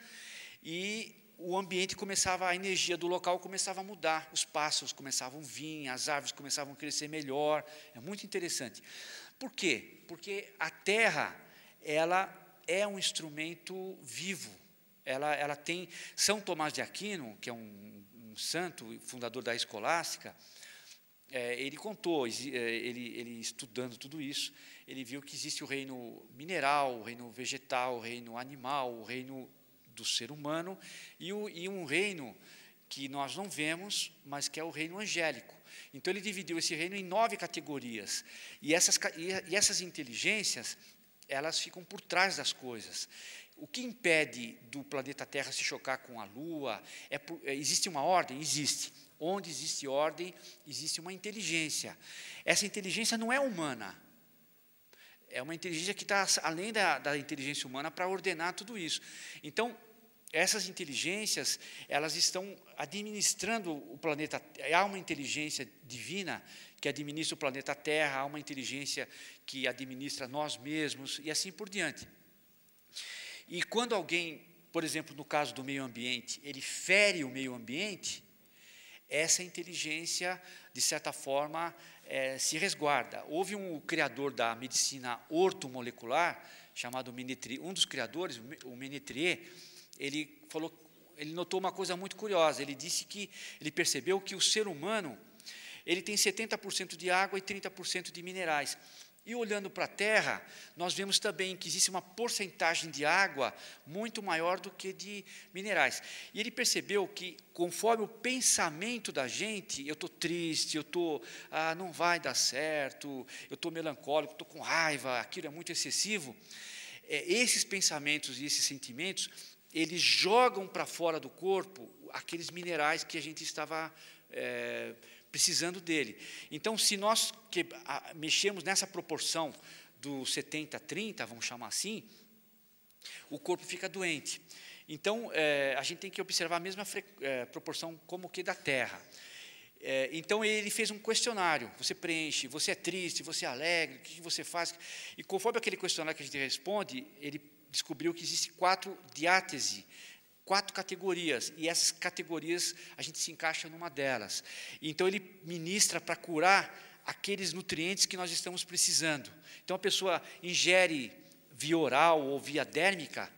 e o ambiente começava, a energia do local começava a mudar, os pássaros começavam a vir, as árvores começavam a crescer melhor, é muito interessante. Por quê? Porque a terra, ela é um instrumento vivo, ela tem... São Tomás de Aquino, que é um santo, fundador da escolástica, ele contou, ele estudando tudo isso, ele viu que existe o reino mineral, o reino vegetal, o reino animal, o reino do ser humano, e um reino que nós não vemos, mas que é o reino angélico. Então, ele dividiu esse reino em 9 categorias. E essas inteligências, elas ficam por trás das coisas. O que impede do planeta Terra se chocar com a Lua? Existe uma ordem? Existe. Onde existe ordem, existe uma inteligência. Essa inteligência não é humana. É uma inteligência que está além da inteligência humana para ordenar tudo isso. Então, essas inteligências, elas estão administrando o planeta. Há uma inteligência divina que administra o planeta Terra, há uma inteligência que administra nós mesmos, e assim por diante. E quando alguém, por exemplo, no caso do meio ambiente, ele fere o meio ambiente, essa inteligência, de certa forma, se resguarda. Houve um criador da medicina ortomolecular, chamado Menitrie, um dos criadores, o Menitrie, ele notou uma coisa muito curiosa. Ele disse que ele percebeu que o ser humano, ele tem 70% de água e 30% de minerais. E olhando para a Terra, nós vemos também que existe uma porcentagem de água muito maior do que de minerais. E ele percebeu que, conforme o pensamento da gente, eu estou triste, não vai dar certo, eu estou melancólico, estou com raiva, aquilo é muito excessivo. Esses pensamentos e esses sentimentos, eles jogam para fora do corpo aqueles minerais que a gente estava precisando dele. Então, se nós mexemos nessa proporção do 70-30, vamos chamar assim, o corpo fica doente. Então, a gente tem que observar a mesma proporção como que da Terra. Então, ele fez um questionário. Você preenche, você é triste, você é alegre, o que você faz? E conforme aquele questionário que a gente responde, ele descobriu que existe 4 diátese, 4 categorias, e essas categorias a gente se encaixa numa delas. Então, ele ministra para curar aqueles nutrientes que nós estamos precisando. Então, a pessoa ingere via oral ou via dérmica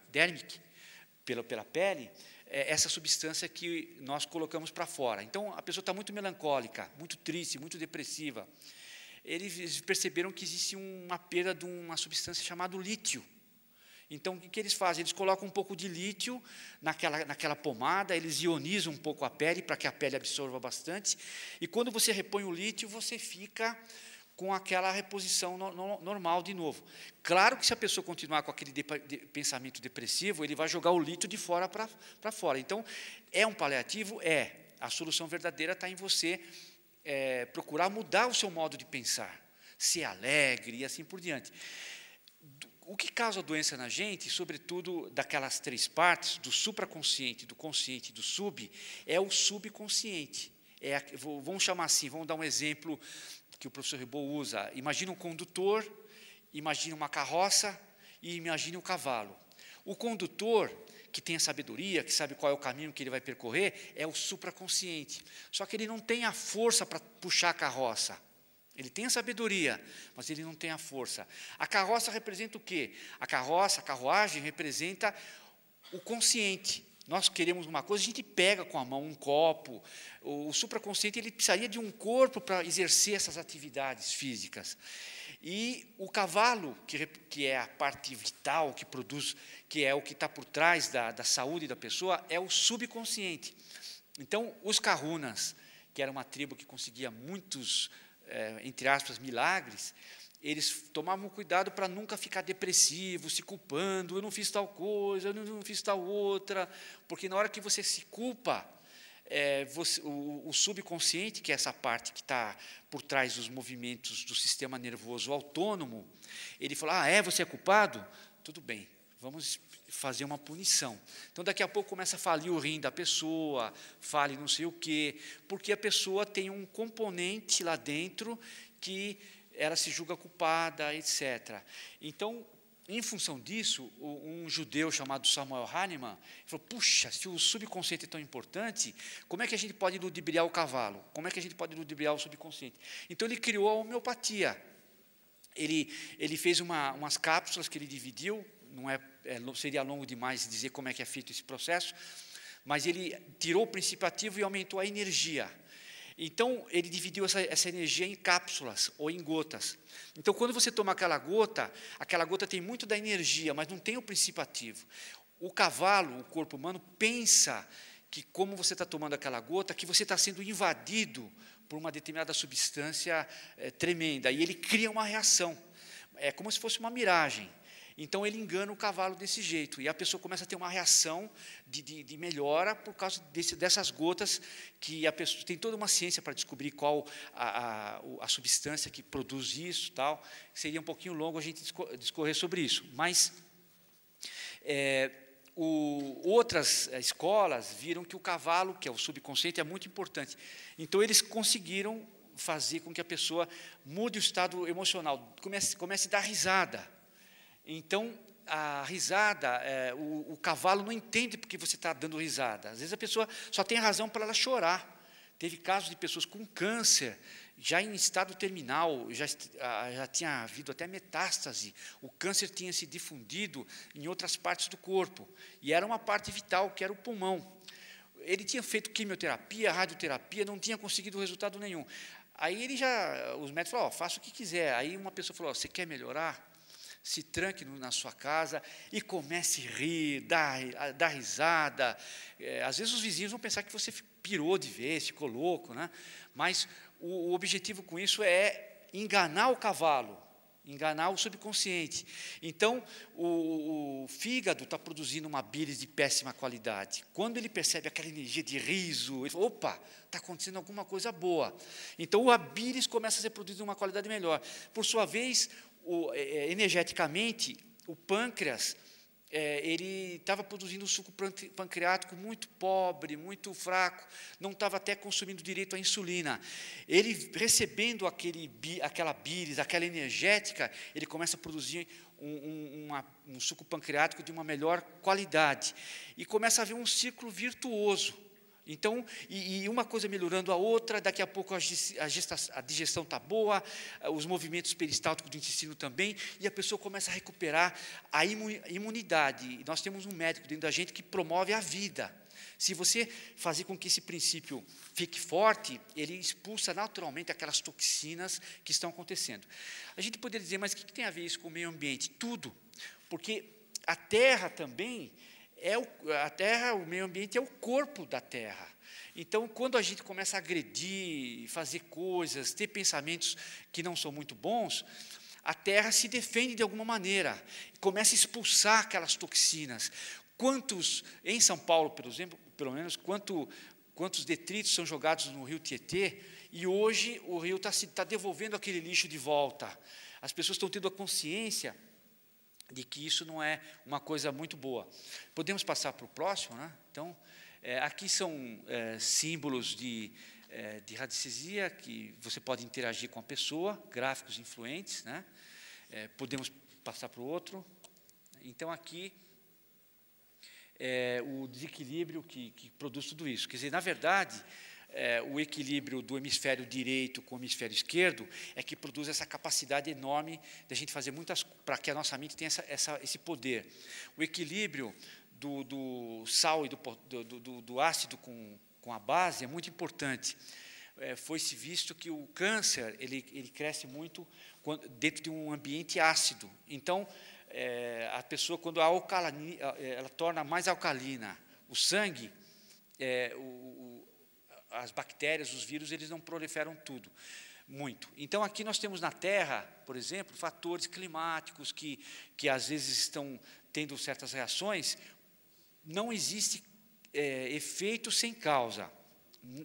pela pele, essa substância que nós colocamos para fora. Então, a pessoa está muito melancólica, muito triste, muito depressiva. Eles perceberam que existe uma perda de uma substância chamada lítio. Então, o que eles fazem? Eles colocam um pouco de lítio naquela pomada, eles ionizam um pouco a pele, para que a pele absorva bastante, e quando você repõe o lítio, você fica com aquela reposição normal de novo. Claro que se a pessoa continuar com aquele pensamento depressivo, ele vai jogar o lítio de fora para fora. Então, é um paliativo? É. A solução verdadeira está em você procurar mudar o seu modo de pensar, ser alegre e assim por diante. O que causa doença na gente, sobretudo daquelas 3 partes, do supraconsciente, do consciente e do sub, é o subconsciente. Vamos chamar assim, vamos dar um exemplo que o professor Ribot usa. Imagina um condutor, imagina uma carroça e imagina um cavalo. O condutor, que tem a sabedoria, que sabe qual é o caminho que ele vai percorrer, é o supraconsciente. Só que ele não tem a força para puxar a carroça. Ele tem a sabedoria, mas ele não tem a força. A carroça representa o quê? A carruagem representa o consciente. Nós queremos uma coisa, a gente pega com a mão um copo. O supraconsciente, ele precisaria de um corpo para exercer essas atividades físicas. E o cavalo, que é a parte vital, que produz, que é o que está por trás da saúde da pessoa, é o subconsciente. Então, os Kahunas, que era uma tribo que conseguia muitos, entre aspas, milagres, eles tomavam cuidado para nunca ficar depressivo, se culpando, eu não fiz tal coisa, eu não fiz tal outra, porque na hora que você se culpa, o subconsciente, que é essa parte que está por trás dos movimentos do sistema nervoso autônomo, ele fala, você é culpado? Tudo bem, vamos fazer uma punição. Então, daqui a pouco, começa a falir o rim da pessoa, fale não sei o quê, porque a pessoa tem um componente lá dentro que ela se julga culpada, etc. Então, Em função disso, um judeu chamado Samuel Hahnemann falou, puxa, se o subconsciente é tão importante, como é que a gente pode ludibriar o cavalo? Como é que a gente pode ludibriar o subconsciente? Então, ele criou a homeopatia. Ele fez umas cápsulas que ele dividiu, não seria longo demais dizer como é que é feito esse processo, mas ele tirou o princípio ativo e aumentou a energia. Então, ele dividiu essa energia em cápsulas ou em gotas. Então, quando você toma aquela gota tem muito da energia, mas não tem o princípio ativo. O cavalo, o corpo humano, pensa que, como você está tomando aquela gota, que você está sendo invadido por uma determinada substância tremenda, e ele cria uma reação. É como se fosse uma miragem. Então, ele engana o cavalo desse jeito, e a pessoa começa a ter uma reação de melhora por causa dessas gotas, que a pessoa tem toda uma ciência para descobrir qual a substância que produz isso, tal. Seria um pouquinho longo a gente discorrer sobre isso, mas outras escolas viram que o cavalo, que é o subconsciente, é muito importante. Então, eles conseguiram fazer com que a pessoa mude o estado emocional, comece a dar risada. Então, a risada, o cavalo não entende porque você está dando risada. Às vezes, a pessoa só tem razão para ela chorar. Teve casos de pessoas com câncer, já em estado terminal, já tinha havido até metástase. O câncer tinha se difundido em outras partes do corpo. E era uma parte vital, que era o pulmão. Ele tinha feito quimioterapia, radioterapia, não tinha conseguido resultado nenhum. Aí, os médicos falaram, faça o que quiser. Aí, uma pessoa falou, você quer melhorar? Se tranque na sua casa e comece a rir, dar risada. Às vezes, os vizinhos vão pensar que você pirou de vez, ficou louco, né? Mas o objetivo com isso é enganar o cavalo, enganar o subconsciente. Então, o fígado está produzindo uma bile de péssima qualidade. Quando ele percebe aquela energia de riso, ele fala, opa, está acontecendo alguma coisa boa. Então, a bile começa a ser produzida de uma qualidade melhor. Por sua vez, energeticamente, o pâncreas ele estava produzindo um suco pancreático muito pobre, muito fraco, não estava até consumindo direito a insulina. Ele, recebendo aquela bilis, aquela energética, ele começa a produzir um suco pancreático de uma melhor qualidade. E começa a haver um ciclo virtuoso. Então, e uma coisa melhorando a outra, daqui a pouco a digestão está boa, os movimentos peristálticos do intestino também, e a pessoa começa a recuperar a imunidade. Nós temos um médico dentro da gente que promove a vida. Se você fazer com que esse princípio fique forte, ele expulsa naturalmente aquelas toxinas que estão acontecendo. A gente poderia dizer, mas o que tem a ver isso com o meio ambiente? Tudo, porque a terra também... o meio ambiente é o corpo da terra. Então, quando a gente começa a agredir, fazer coisas, ter pensamentos que não são muito bons, a terra se defende de alguma maneira, começa a expulsar aquelas toxinas. Em São Paulo, por exemplo, pelo menos, quantos detritos são jogados no rio Tietê, e hoje o rio está devolvendo aquele lixo de volta. As pessoas estão tendo a consciência de que isso não é uma coisa muito boa. Podemos passar para o próximo, né? Então, aqui são símbolos de radiestesia, que você pode interagir com a pessoa, gráficos influentes, né? Podemos passar para o outro. Então, aqui, o desequilíbrio que produz tudo isso. Quer dizer, na verdade, o equilíbrio do hemisfério direito com o hemisfério esquerdo é que produz essa capacidade enorme de a gente fazer muitas coisas, para que a nossa mente tenha esse poder. O equilíbrio do sal e do ácido com a base é muito importante. Foi-se visto que o câncer ele cresce muito dentro de um ambiente ácido. Então, a pessoa, quando ela torna mais alcalina o sangue, as bactérias, os vírus, eles não proliferam muito. Então, aqui nós temos na Terra, por exemplo, fatores climáticos que às vezes estão tendo certas reações. Não existe efeito sem causa.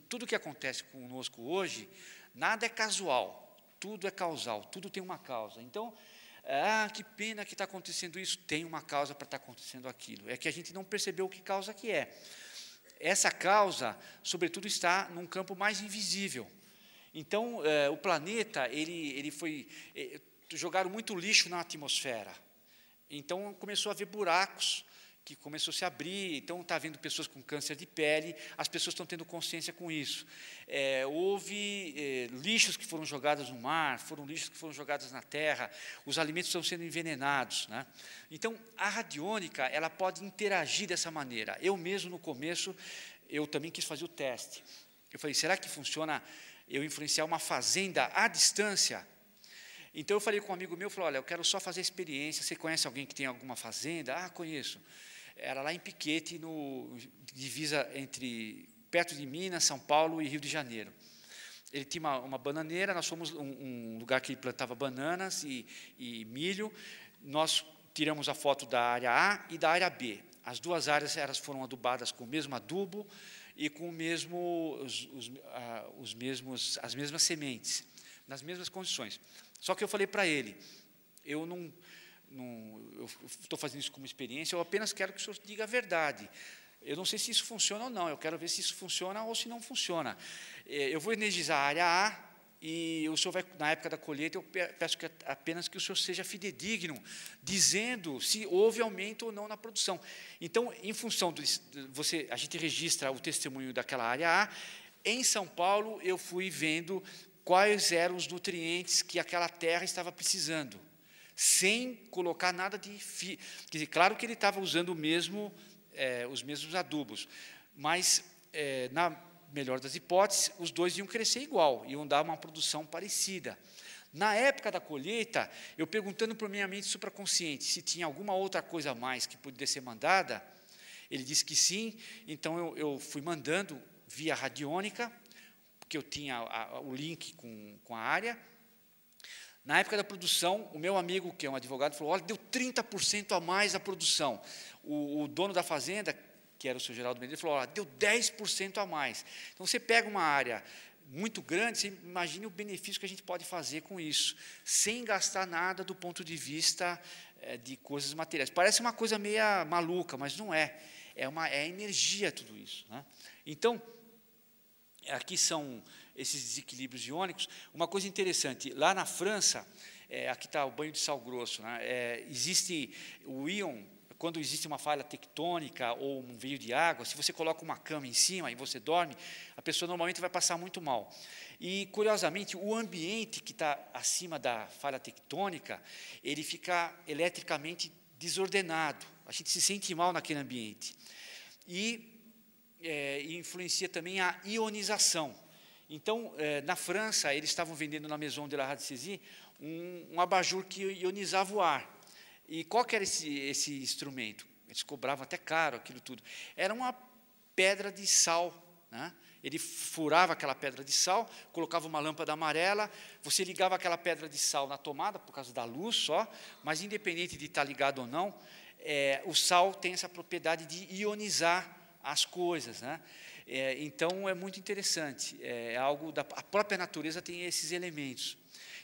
Tudo que acontece conosco hoje, nada é casual, tudo é causal, tudo tem uma causa. Então, que pena que está acontecendo isso, tem uma causa para estar acontecendo aquilo. É que a gente não percebeu o que causa que é. Essa causa, sobretudo, está num campo mais invisível. Então, o planeta, jogaram muito lixo na atmosfera. Então, começou a haver buracos que começou a se abrir, então está havendo pessoas com câncer de pele, as pessoas estão tendo consciência com isso. Houve lixos que foram jogados no mar, foram lixos que foram jogados na terra, os alimentos estão sendo envenenados, né? Então, a radiônica, ela pode interagir dessa maneira. Eu mesmo, no começo, eu também quis fazer o teste. Eu falei, será que funciona eu influenciar uma fazenda à distância? Então, eu falei com um amigo meu, falei, olha, eu quero só fazer a experiência, você conhece alguém que tem alguma fazenda? Ah, conheço. Era lá em Piquete, no divisa entre perto de Minas, São Paulo e Rio de Janeiro. Ele tinha uma bananeira, nós fomos um lugar que ele plantava bananas e milho. Nós tiramos a foto da área A e da área B. As duas áreas elas foram adubadas com o mesmo adubo e com o mesmo, as mesmas sementes, nas mesmas condições. Só que eu falei para ele, eu não... eu estou fazendo isso como experiência, eu apenas quero que o senhor diga a verdade. Eu não sei se isso funciona ou não, eu quero ver se isso funciona ou se não funciona. Eu vou energizar a área A e o senhor vai, na época da colheita, eu peço que, apenas que o senhor seja fidedigno, dizendo se houve aumento ou não na produção. Então, em função do... a gente registra o testemunho daquela área A. Em São Paulo, eu fui vendo quais eram os nutrientes que aquela terra estava precisando, sem colocar nada de... Quer dizer, claro que ele estava usando o mesmo, os mesmos adubos, mas, na melhor das hipóteses, os dois iam crescer igual, iam dar uma produção parecida. Na época da colheita, eu perguntando para a minha mente supraconsciente se tinha alguma outra coisa a mais que pudesse ser mandada, ele disse que sim, então eu fui mandando via radiônica, porque eu tinha o link com a área. Na época da produção, o meu amigo, que é um advogado, falou, olha, deu 30% a mais a produção. O dono da fazenda, que era o seu Geraldo Mendes, falou, olha, deu 10% a mais. Então, você pega uma área muito grande, você imagina o benefício que a gente pode fazer com isso, sem gastar nada do ponto de vista de coisas materiais. Parece uma coisa meio maluca, mas não é. É energia tudo isso, né? Então, aqui são esses desequilíbrios iônicos. Uma coisa interessante, lá na França, aqui está o banho de sal grosso, né, existe o íon, quando existe uma falha tectônica ou um veio de água, se você coloca uma cama em cima e você dorme, a pessoa normalmente vai passar muito mal. E, curiosamente, o ambiente que está acima da falha tectônica, ele fica eletricamente desordenado. A gente se sente mal naquele ambiente. E influencia também a ionização. Então, na França, eles estavam vendendo na Maison de la Radiesthésie um abajur que ionizava o ar. E qual que era esse instrumento? Eles cobravam até caro aquilo tudo. Era uma pedra de sal, né? Ele furava aquela pedra de sal, colocava uma lâmpada amarela, você ligava aquela pedra de sal na tomada, por causa da luz só, mas independente de estar ligado ou não, o sal tem essa propriedade de ionizar as coisas, né? Então, é muito interessante. A própria natureza tem esses elementos.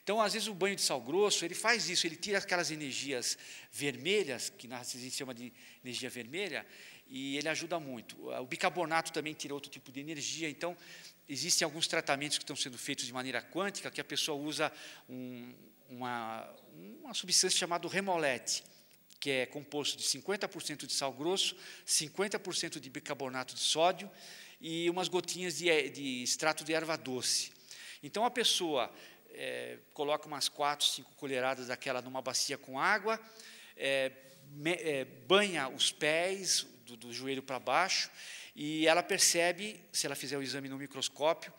Então, às vezes, o banho de sal grosso, ele faz isso, ele tira aquelas energias vermelhas, que na ciência se chama de energia vermelha, e ele ajuda muito. O bicarbonato também tira outro tipo de energia. Então, existem alguns tratamentos que estão sendo feitos de maneira quântica, que a pessoa usa uma substância chamada remolete, que é composto de 50% de sal grosso, 50% de bicarbonato de sódio, e umas gotinhas de extrato de erva doce. Então, a pessoa coloca umas 4 a 5 colheradas daquela numa bacia com água, banha os pés do joelho para baixo, e ela percebe, se ela fizer o exame no microscópio,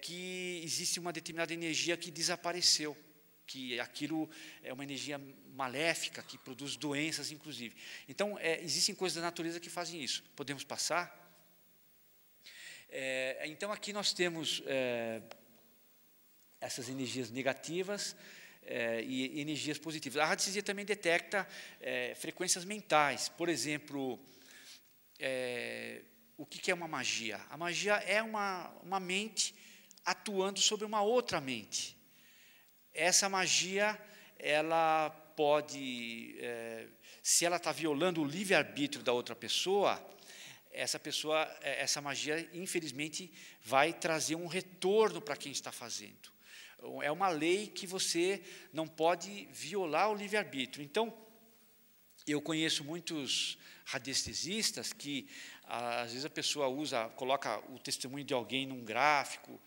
que existe uma determinada energia que desapareceu, que aquilo é uma energia maléfica, que produz doenças, inclusive. Então, existem coisas da natureza que fazem isso. Podemos passar? Então, aqui nós temos essas energias negativas e energias positivas. A radiestesia também detecta frequências mentais. Por exemplo, o que é uma magia? A magia é uma mente atuando sobre uma outra mente. Essa magia, ela pode, se ela está violando o livre-arbítrio da outra pessoa... essa magia, infelizmente, vai trazer um retorno para quem está fazendo. É uma lei que você não pode violar o livre-arbítrio. Então, Eu conheço muitos radiestesistas que, às vezes, a pessoa usa, coloca o testemunho de alguém num gráfico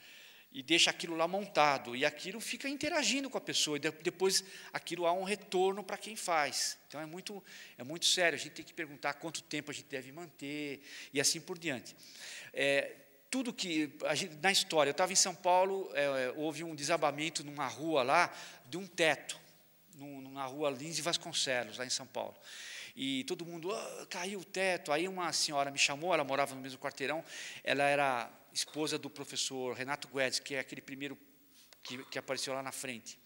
e deixa aquilo lá montado, e aquilo fica interagindo com a pessoa, e depois aquilo há um retorno para quem faz. Então, é muito sério, a gente tem que perguntar quanto tempo a gente deve manter, e assim por diante. Tudo que, na história, eu estava em São Paulo, houve um desabamento numa rua lá, de um teto, na rua Lins e Vasconcelos, lá em São Paulo. E todo mundo, oh, caiu o teto. Aí uma senhora me chamou, ela morava no mesmo quarteirão, ela era esposa do professor Renato Guedes, que é aquele primeiro que apareceu lá na frente.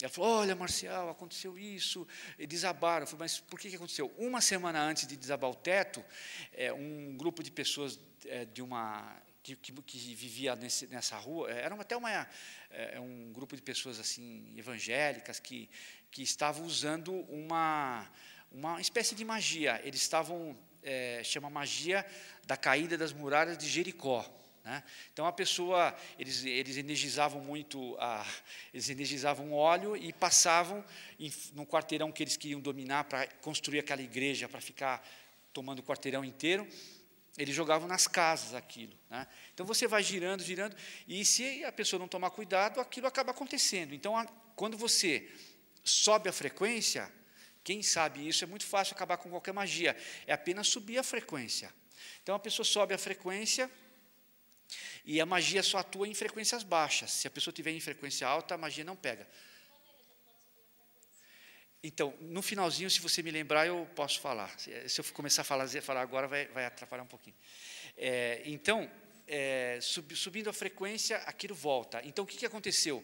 Ela falou, olha, Marcial, aconteceu isso, e desabaram. Eu falei, mas por que aconteceu? Uma semana antes de desabar o teto, um grupo de pessoas de uma... Que vivia nessa rua, era até um grupo de pessoas assim evangélicas que estavam usando uma espécie de magia. Eles estavam, chama magia da caída das muralhas de Jericó, né? Então a pessoa, eles energizavam muito, eles energizavam um óleo e passavam no quarteirão que eles queriam dominar para construir aquela igreja, para ficar tomando o quarteirão inteiro. Eles jogavam nas casas aquilo, né? Então, você vai girando, girando, e se a pessoa não tomar cuidado, aquilo acaba acontecendo. Então, quando você sobe a frequência, quem sabe isso, é muito fácil acabar com qualquer magia, é apenas subir a frequência. Então, a pessoa sobe a frequência e a magia só atua em frequências baixas. Se a pessoa estiver em frequência alta, a magia não pega. Então, no finalzinho, se você me lembrar, eu posso falar. Se eu começar a falar agora, vai atrapalhar um pouquinho. Então, subindo a frequência, aquilo volta. Então, o que aconteceu?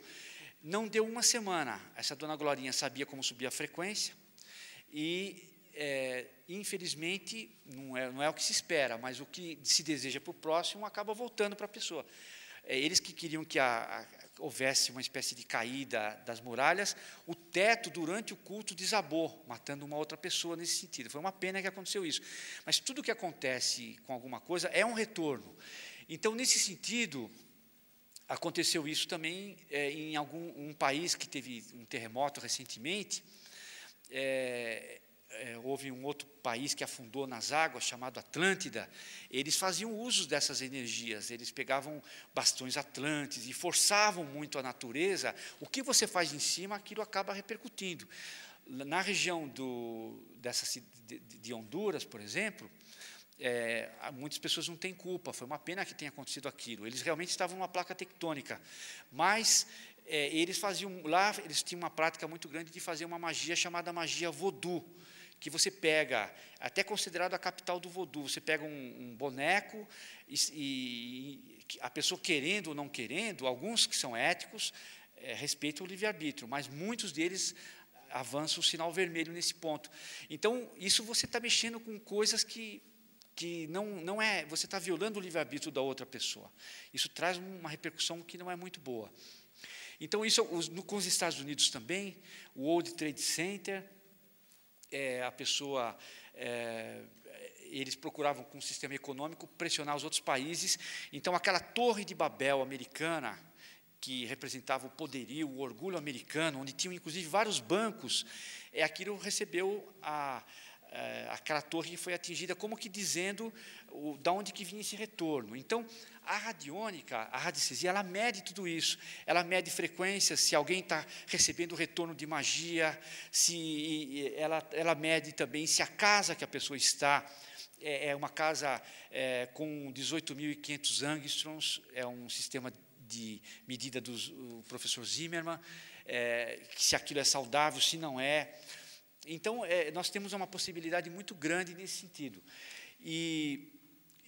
Não deu uma semana. Essa dona Glorinha sabia como subir a frequência e, infelizmente, não é o que se espera, mas o que se deseja para o próximo acaba voltando para a pessoa. Eles que queriam que houvesse uma espécie de caída das muralhas, o teto, durante o culto, desabou, matando uma outra pessoa nesse sentido. Foi uma pena que aconteceu isso. Mas tudo que acontece com alguma coisa é um retorno. Então, nesse sentido, aconteceu isso também em um país que teve um terremoto recentemente. Houve um outro país que afundou nas águas, chamado Atlântida. Eles faziam uso dessas energias, eles pegavam bastões atlantes e forçavam muito a natureza. O que você faz em cima, aquilo acaba repercutindo. Na região de Honduras, por exemplo, muitas pessoas não têm culpa, foi uma pena que tenha acontecido aquilo. Eles realmente estavam numa placa tectônica, mas... eles faziam lá, eles tinham uma prática muito grande de fazer uma magia chamada magia vodu, que você pega, até considerado a capital do vodu, você pega um boneco e a pessoa, querendo ou não querendo, alguns que são éticos, respeitam o livre-arbítrio, mas muitos deles avançam o sinal vermelho nesse ponto. Então, isso você está mexendo com coisas que não é, você está violando o livre-arbítrio da outra pessoa. Isso traz uma repercussão que não é muito boa. Então, isso com os Estados Unidos também, o World Trade Center, eles procuravam, com o sistema econômico, pressionar os outros países. Então, aquela torre de Babel americana, que representava o poderio, o orgulho americano, onde tinham, inclusive, vários bancos, aquilo recebeu aquela torre foi atingida, como que dizendo da onde que vinha esse retorno. Então, a radiônica, a radiestesia, ela mede tudo isso. Ela mede frequências, se alguém está recebendo retorno de magia, se ela mede também se a casa que a pessoa está é uma casa com 18.500 angstroms, é um sistema de medida do professor Zimmermann, se aquilo é saudável, se não é. Então, nós temos uma possibilidade muito grande nesse sentido.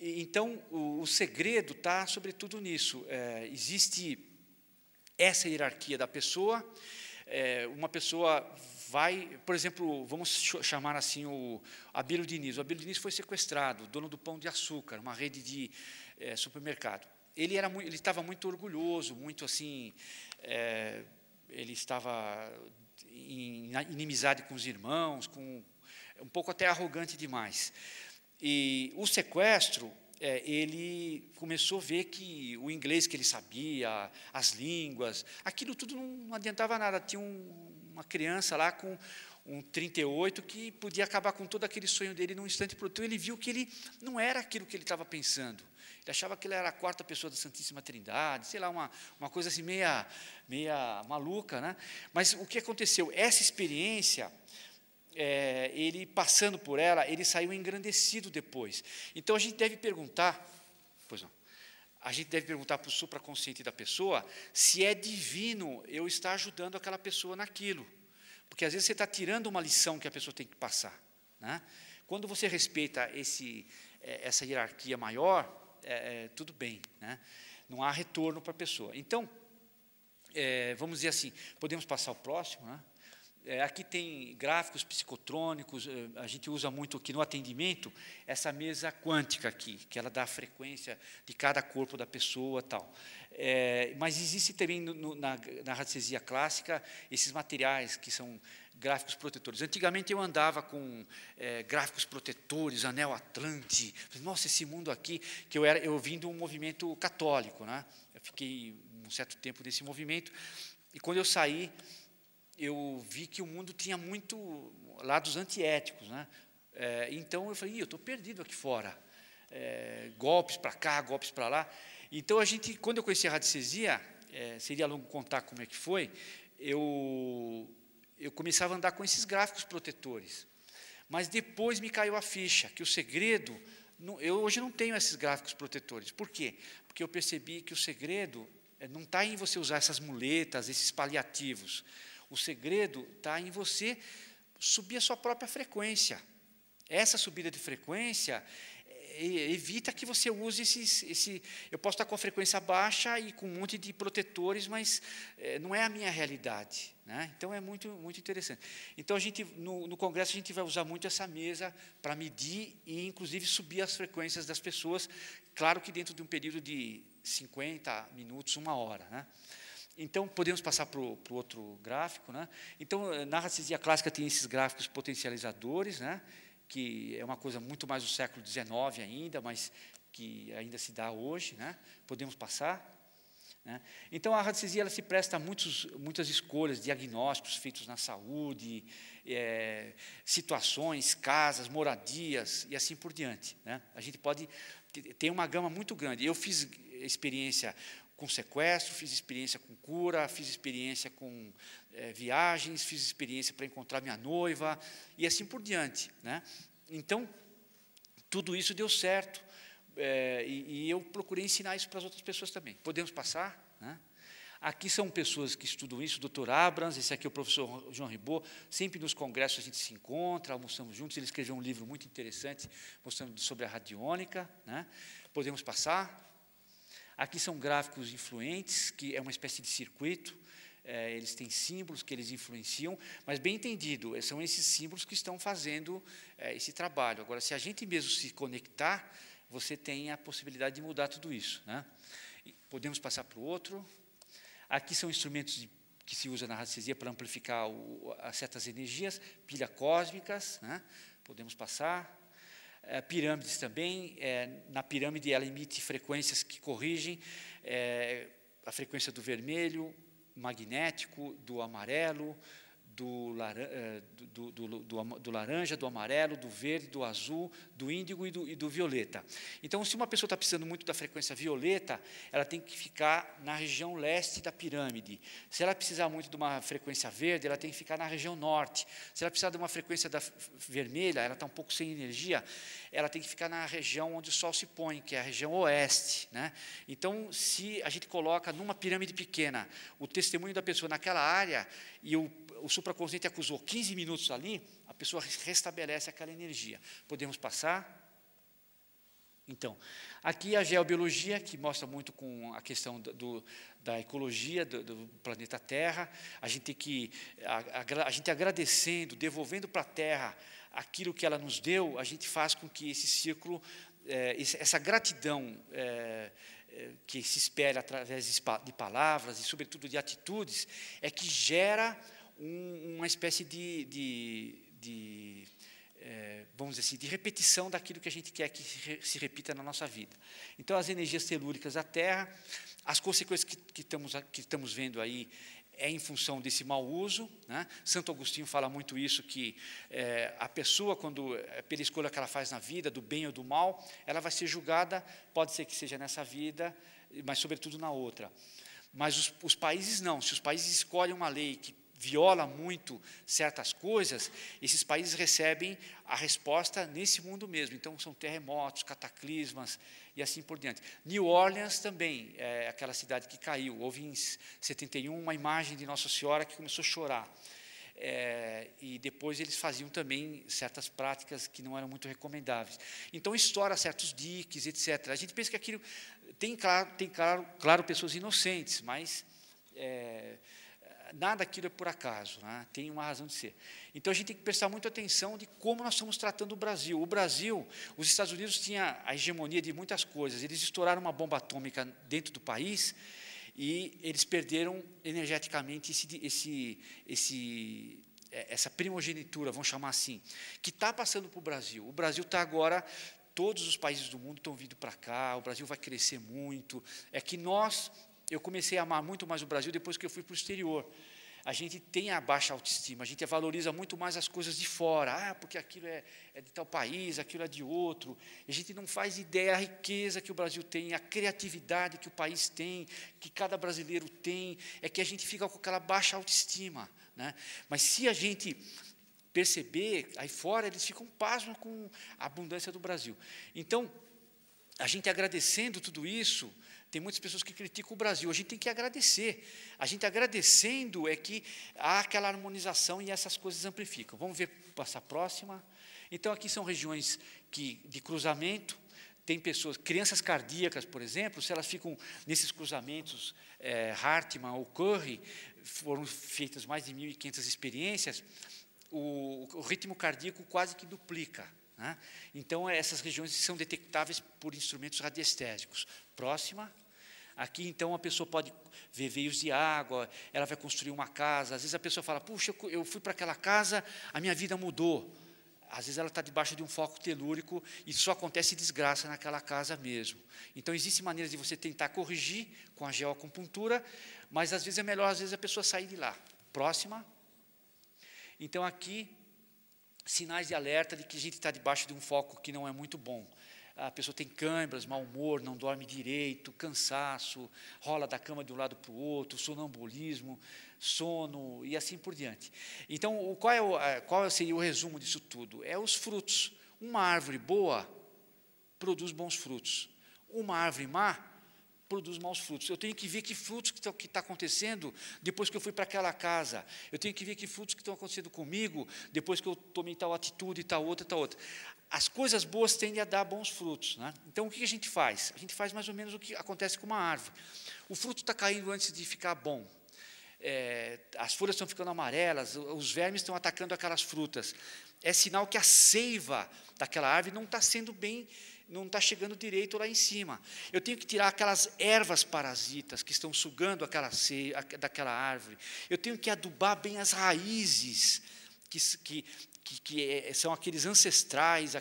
Então, o segredo está, sobretudo, nisso. Existe essa hierarquia da pessoa. Uma pessoa vai... Por exemplo, vamos chamar assim o Abílio Diniz. O Abílio Diniz foi sequestrado, dono do Pão de Açúcar, uma rede de supermercado. Ele estava muito orgulhoso, muito assim... ele estava... em inimizade com os irmãos, um pouco até arrogante demais. E o sequestro, ele começou a ver que o inglês que ele sabia, as línguas, aquilo tudo não adiantava nada. Tinha uma criança lá com um 38, que podia acabar com todo aquele sonho dele num instante para o outro. Ele viu que ele não era aquilo que ele estava pensando. Ele achava que ele era a quarta pessoa da Santíssima Trindade, sei lá, uma coisa assim meia maluca, né? Mas o que aconteceu? Essa experiência, ele passando por ela, ele saiu engrandecido depois. Então, a gente deve perguntar, pois não, a gente deve perguntar para o supraconsciente da pessoa se é divino eu estar ajudando aquela pessoa naquilo. Porque, às vezes, você está tirando uma lição que a pessoa tem que passar, né? Quando você respeita essa hierarquia maior, tudo bem, né? Não há retorno para a pessoa. Então, vamos dizer assim, podemos passar o próximo, né? Aqui tem gráficos psicotrônicos, a gente usa muito aqui no atendimento, essa mesa quântica aqui, que ela dá a frequência de cada corpo da pessoa, tal. Mas existe também na radiestesia clássica esses materiais que são gráficos protetores. Antigamente eu andava com gráficos protetores, anel atlante. Nossa, esse mundo aqui, que eu vim de um movimento católico, né? Eu fiquei um certo tempo nesse movimento, e quando eu saí, eu vi que o mundo tinha muito lados antiéticos, né? Então eu falei, eu estou perdido aqui fora, golpes para cá, golpes para lá. Então a gente, quando eu conheci a radiestesia, seria longo contar como é que foi, eu começava a andar com esses gráficos protetores, mas depois me caiu a ficha que o segredo, eu hoje não tenho esses gráficos protetores. Por quê? Porque eu percebi que o segredo não está em você usar essas muletas, esses paliativos. O segredo está em você subir a sua própria frequência. Essa subida de frequência evita que você use eu posso estar com a frequência baixa e com um monte de protetores, mas não é a minha realidade, né? Então, é muito, muito interessante. Então, a gente, no congresso, a gente vai usar muito essa mesa para medir e, inclusive, subir as frequências das pessoas, claro que dentro de um período de 50 minutos, uma hora, né? Então, podemos passar para o outro gráfico, né? Então, na radiestesia clássica tem esses gráficos potencializadores, né? Que é uma coisa muito mais do século XIX ainda, mas que ainda se dá hoje, né? Podemos passar, né? Então, a radiestesia ela se presta a muitas escolhas, diagnósticos feitos na saúde, situações, casas, moradias e assim por diante, né? A gente pode ter uma gama muito grande. Eu fiz experiência com sequestro, fiz experiência com cura, fiz experiência com viagens, fiz experiência para encontrar minha noiva, e assim por diante, né? Então, tudo isso deu certo, e eu procurei ensinar isso para as outras pessoas também. Podemos passar, né? Aqui são pessoas que estudam isso, o doutor Abrams, esse aqui é o professor João Ribeiro, sempre nos congressos a gente se encontra, almoçamos juntos, ele escreveu um livro muito interessante, mostrando sobre a radiônica, né? Podemos passar. Aqui são gráficos influentes, que é uma espécie de circuito, eles têm símbolos que eles influenciam, mas, bem entendido, são esses símbolos que estão fazendo esse trabalho. Agora, se a gente mesmo se conectar, você tem a possibilidade de mudar tudo isso, né? Podemos passar para o outro. Aqui são instrumentos que se usa na radiestesia para amplificar certas energias, pilhas cósmicas, né? Podemos passar. Pirâmides também, na pirâmide ela emite frequências que corrigem a frequência do vermelho, magnético, do amarelo, do laranja, do amarelo, do verde, do azul, do índigo e do violeta. Então, se uma pessoa está precisando muito da frequência violeta, ela tem que ficar na região leste da pirâmide. Se ela precisar muito de uma frequência verde, ela tem que ficar na região norte. Se ela precisar de uma frequência vermelha, ela está um pouco sem energia, ela tem que ficar na região onde o sol se põe, que é a região oeste, né? Então, se a gente coloca numa pirâmide pequena o testemunho da pessoa naquela área e o supraconsciente acusou 15 minutos ali, a pessoa restabelece aquela energia. Podemos passar? Então, aqui a geobiologia, que mostra muito com a questão da ecologia do planeta Terra. A gente tem que, a gente agradecendo, devolvendo para a Terra aquilo que ela nos deu, a gente faz com que esse círculo, essa gratidão que se espelha através de palavras e, sobretudo, de atitudes, é que gera uma espécie vamos dizer assim, de repetição daquilo que a gente quer que se repita na nossa vida. Então, as energias telúricas da Terra, as consequências que estamos vendo aí é em função desse mau uso, né? Santo Agostinho fala muito isso, que a pessoa, quando, pela escolha que ela faz na vida, do bem ou do mal, ela vai ser julgada, pode ser que seja nessa vida, mas sobretudo na outra. Mas os países não, se os países escolhem uma lei que viola muito certas coisas, esses países recebem a resposta nesse mundo mesmo. Então, são terremotos, cataclismas e assim por diante. New Orleans também é aquela cidade que caiu. Houve em 71 uma imagem de Nossa Senhora que começou a chorar. E depois eles faziam também certas práticas que não eram muito recomendáveis. Então, estoura certos diques, etc. A gente pensa que aquilo... Tem, claro, pessoas inocentes, mas... nada daquilo é por acaso, né? Tem uma razão de ser. Então, a gente tem que prestar muita atenção de como nós estamos tratando o Brasil. O Brasil, os Estados Unidos tinham a hegemonia de muitas coisas. Eles estouraram uma bomba atômica dentro do país e eles perderam energeticamente essa primogenitura, vamos chamar assim, que está passando para o Brasil. O Brasil está agora... Todos os países do mundo estão vindo para cá, o Brasil vai crescer muito. É que nós... Eu comecei a amar muito mais o Brasil depois que eu fui para o exterior. A gente tem a baixa autoestima, a gente valoriza muito mais as coisas de fora. Ah, porque aquilo é de tal país, aquilo é de outro. A gente não faz ideia da riqueza que o Brasil tem, a criatividade que o país tem, que cada brasileiro tem. É que a gente fica com aquela baixa autoestima, né? Mas se a gente perceber, aí fora eles ficam pasmos com a abundância do Brasil. Então, a gente agradecendo tudo isso... Tem muitas pessoas que criticam o Brasil. A gente tem que agradecer. A gente agradecendo é que há aquela harmonização e essas coisas amplificam. Vamos ver passar a próxima. Então, aqui são regiões de cruzamento. Tem pessoas, crianças cardíacas, por exemplo, se elas ficam nesses cruzamentos Hartmann ou Curry, foram feitas mais de 1.500 experiências, o ritmo cardíaco quase que duplica, né? Então, essas regiões são detectáveis por instrumentos radiestésicos. Próxima. Aqui, então, a pessoa pode ver veios de água, ela vai construir uma casa. Às vezes, a pessoa fala, puxa, eu fui para aquela casa, a minha vida mudou. Às vezes, ela está debaixo de um foco telúrico e só acontece desgraça naquela casa mesmo. Então, existem maneiras de você tentar corrigir com a geoacupuntura, mas, às vezes, é melhor a pessoa sair de lá. Próxima. Então, aqui, sinais de alerta de que a gente está debaixo de um foco que não é muito bom. A pessoa tem câimbras, mau humor, não dorme direito, cansaço, rola da cama de um lado para o outro, sonambulismo, sono e assim por diante. Então, qual seria o resumo disso tudo? É os frutos. Uma árvore boa produz bons frutos. Uma árvore má produz maus frutos. Eu tenho que ver que frutos que está acontecendo depois que eu fui para aquela casa. Eu tenho que ver que frutos que estão acontecendo comigo depois que eu tomei tal atitude, tal outra. As coisas boas tendem a dar bons frutos, né? Então, o que a gente faz? A gente faz mais ou menos o que acontece com uma árvore. O fruto está caindo antes de ficar bom. As folhas estão ficando amarelas, os vermes estão atacando aquelas frutas. É sinal que a seiva daquela árvore não está sendo bem, não está chegando direito lá em cima. Eu tenho que tirar aquelas ervas parasitas que estão sugando aquela seiva daquela árvore. Eu tenho que adubar bem as raízes que são aqueles ancestrais,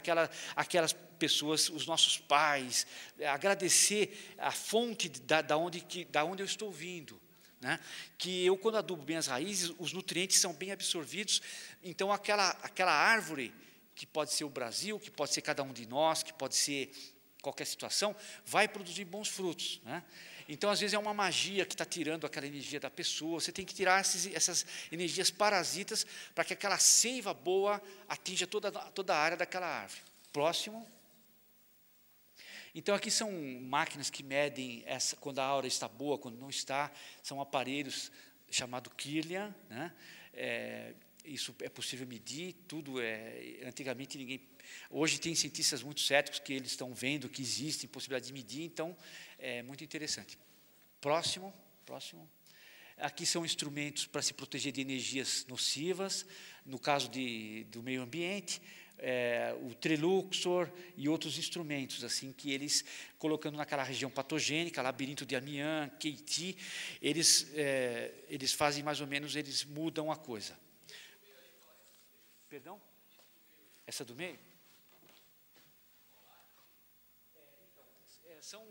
aquelas pessoas, os nossos pais, agradecer a fonte da onde eu estou vindo, né? Que eu, quando adubo bem as raízes, os nutrientes são bem absorvidos, então aquela árvore, que pode ser o Brasil, que pode ser cada um de nós, que pode ser qualquer situação, vai produzir bons frutos, né? Então, às vezes, é uma magia que está tirando aquela energia da pessoa. Você tem que tirar essas energias parasitas para que aquela seiva boa atinja toda a área daquela árvore. Próximo. Então, aqui são máquinas que medem quando a aura está boa, quando não está. São aparelhos chamados Kirlian, né? Isso é possível medir, tudo é... Antigamente, ninguém... Hoje tem cientistas muito céticos que eles estão vendo que existem possibilidades de medir, então é muito interessante. Próximo. Aqui são instrumentos para se proteger de energias nocivas, no caso do meio ambiente, o Treluxor e outros instrumentos, assim, que eles, colocando naquela região patogênica, labirinto de Amiens, Keiti, eles fazem mais ou menos, eles mudam a coisa. Perdão? Essa do meio? Então,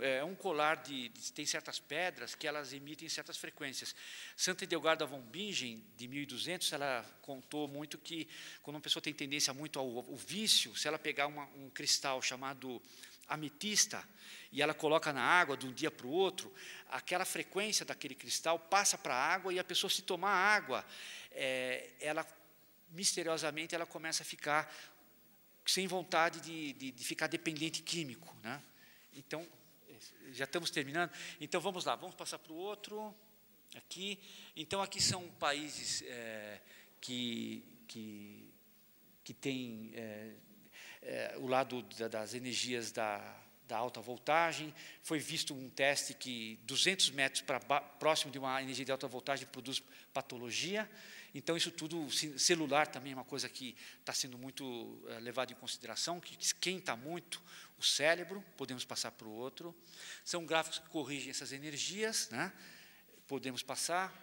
é um colar de tem certas pedras que elas emitem certas frequências. Santa Edelgarda von Bingen, de 1200, ela contou muito que, quando uma pessoa tem tendência muito ao vício, se ela pegar um cristal chamado ametista e ela coloca na água de um dia para o outro, aquela frequência daquele cristal passa para a água, e a pessoa, se tomar a água, ela, misteriosamente, ela começa a ficar sem vontade de ficar dependente químico, né? Então, já estamos terminando. Então, vamos lá, vamos passar para o outro. Aqui. Então, aqui são países que têm o lado das energias da alta voltagem. Foi visto um teste que 200 metros próximo de uma energia de alta voltagem produz patologia. Então, isso tudo, celular também é uma coisa que está sendo muito levado em consideração, que esquenta muito o cérebro. Podemos passar para o outro. São gráficos que corrigem essas energias, né? Podemos passar.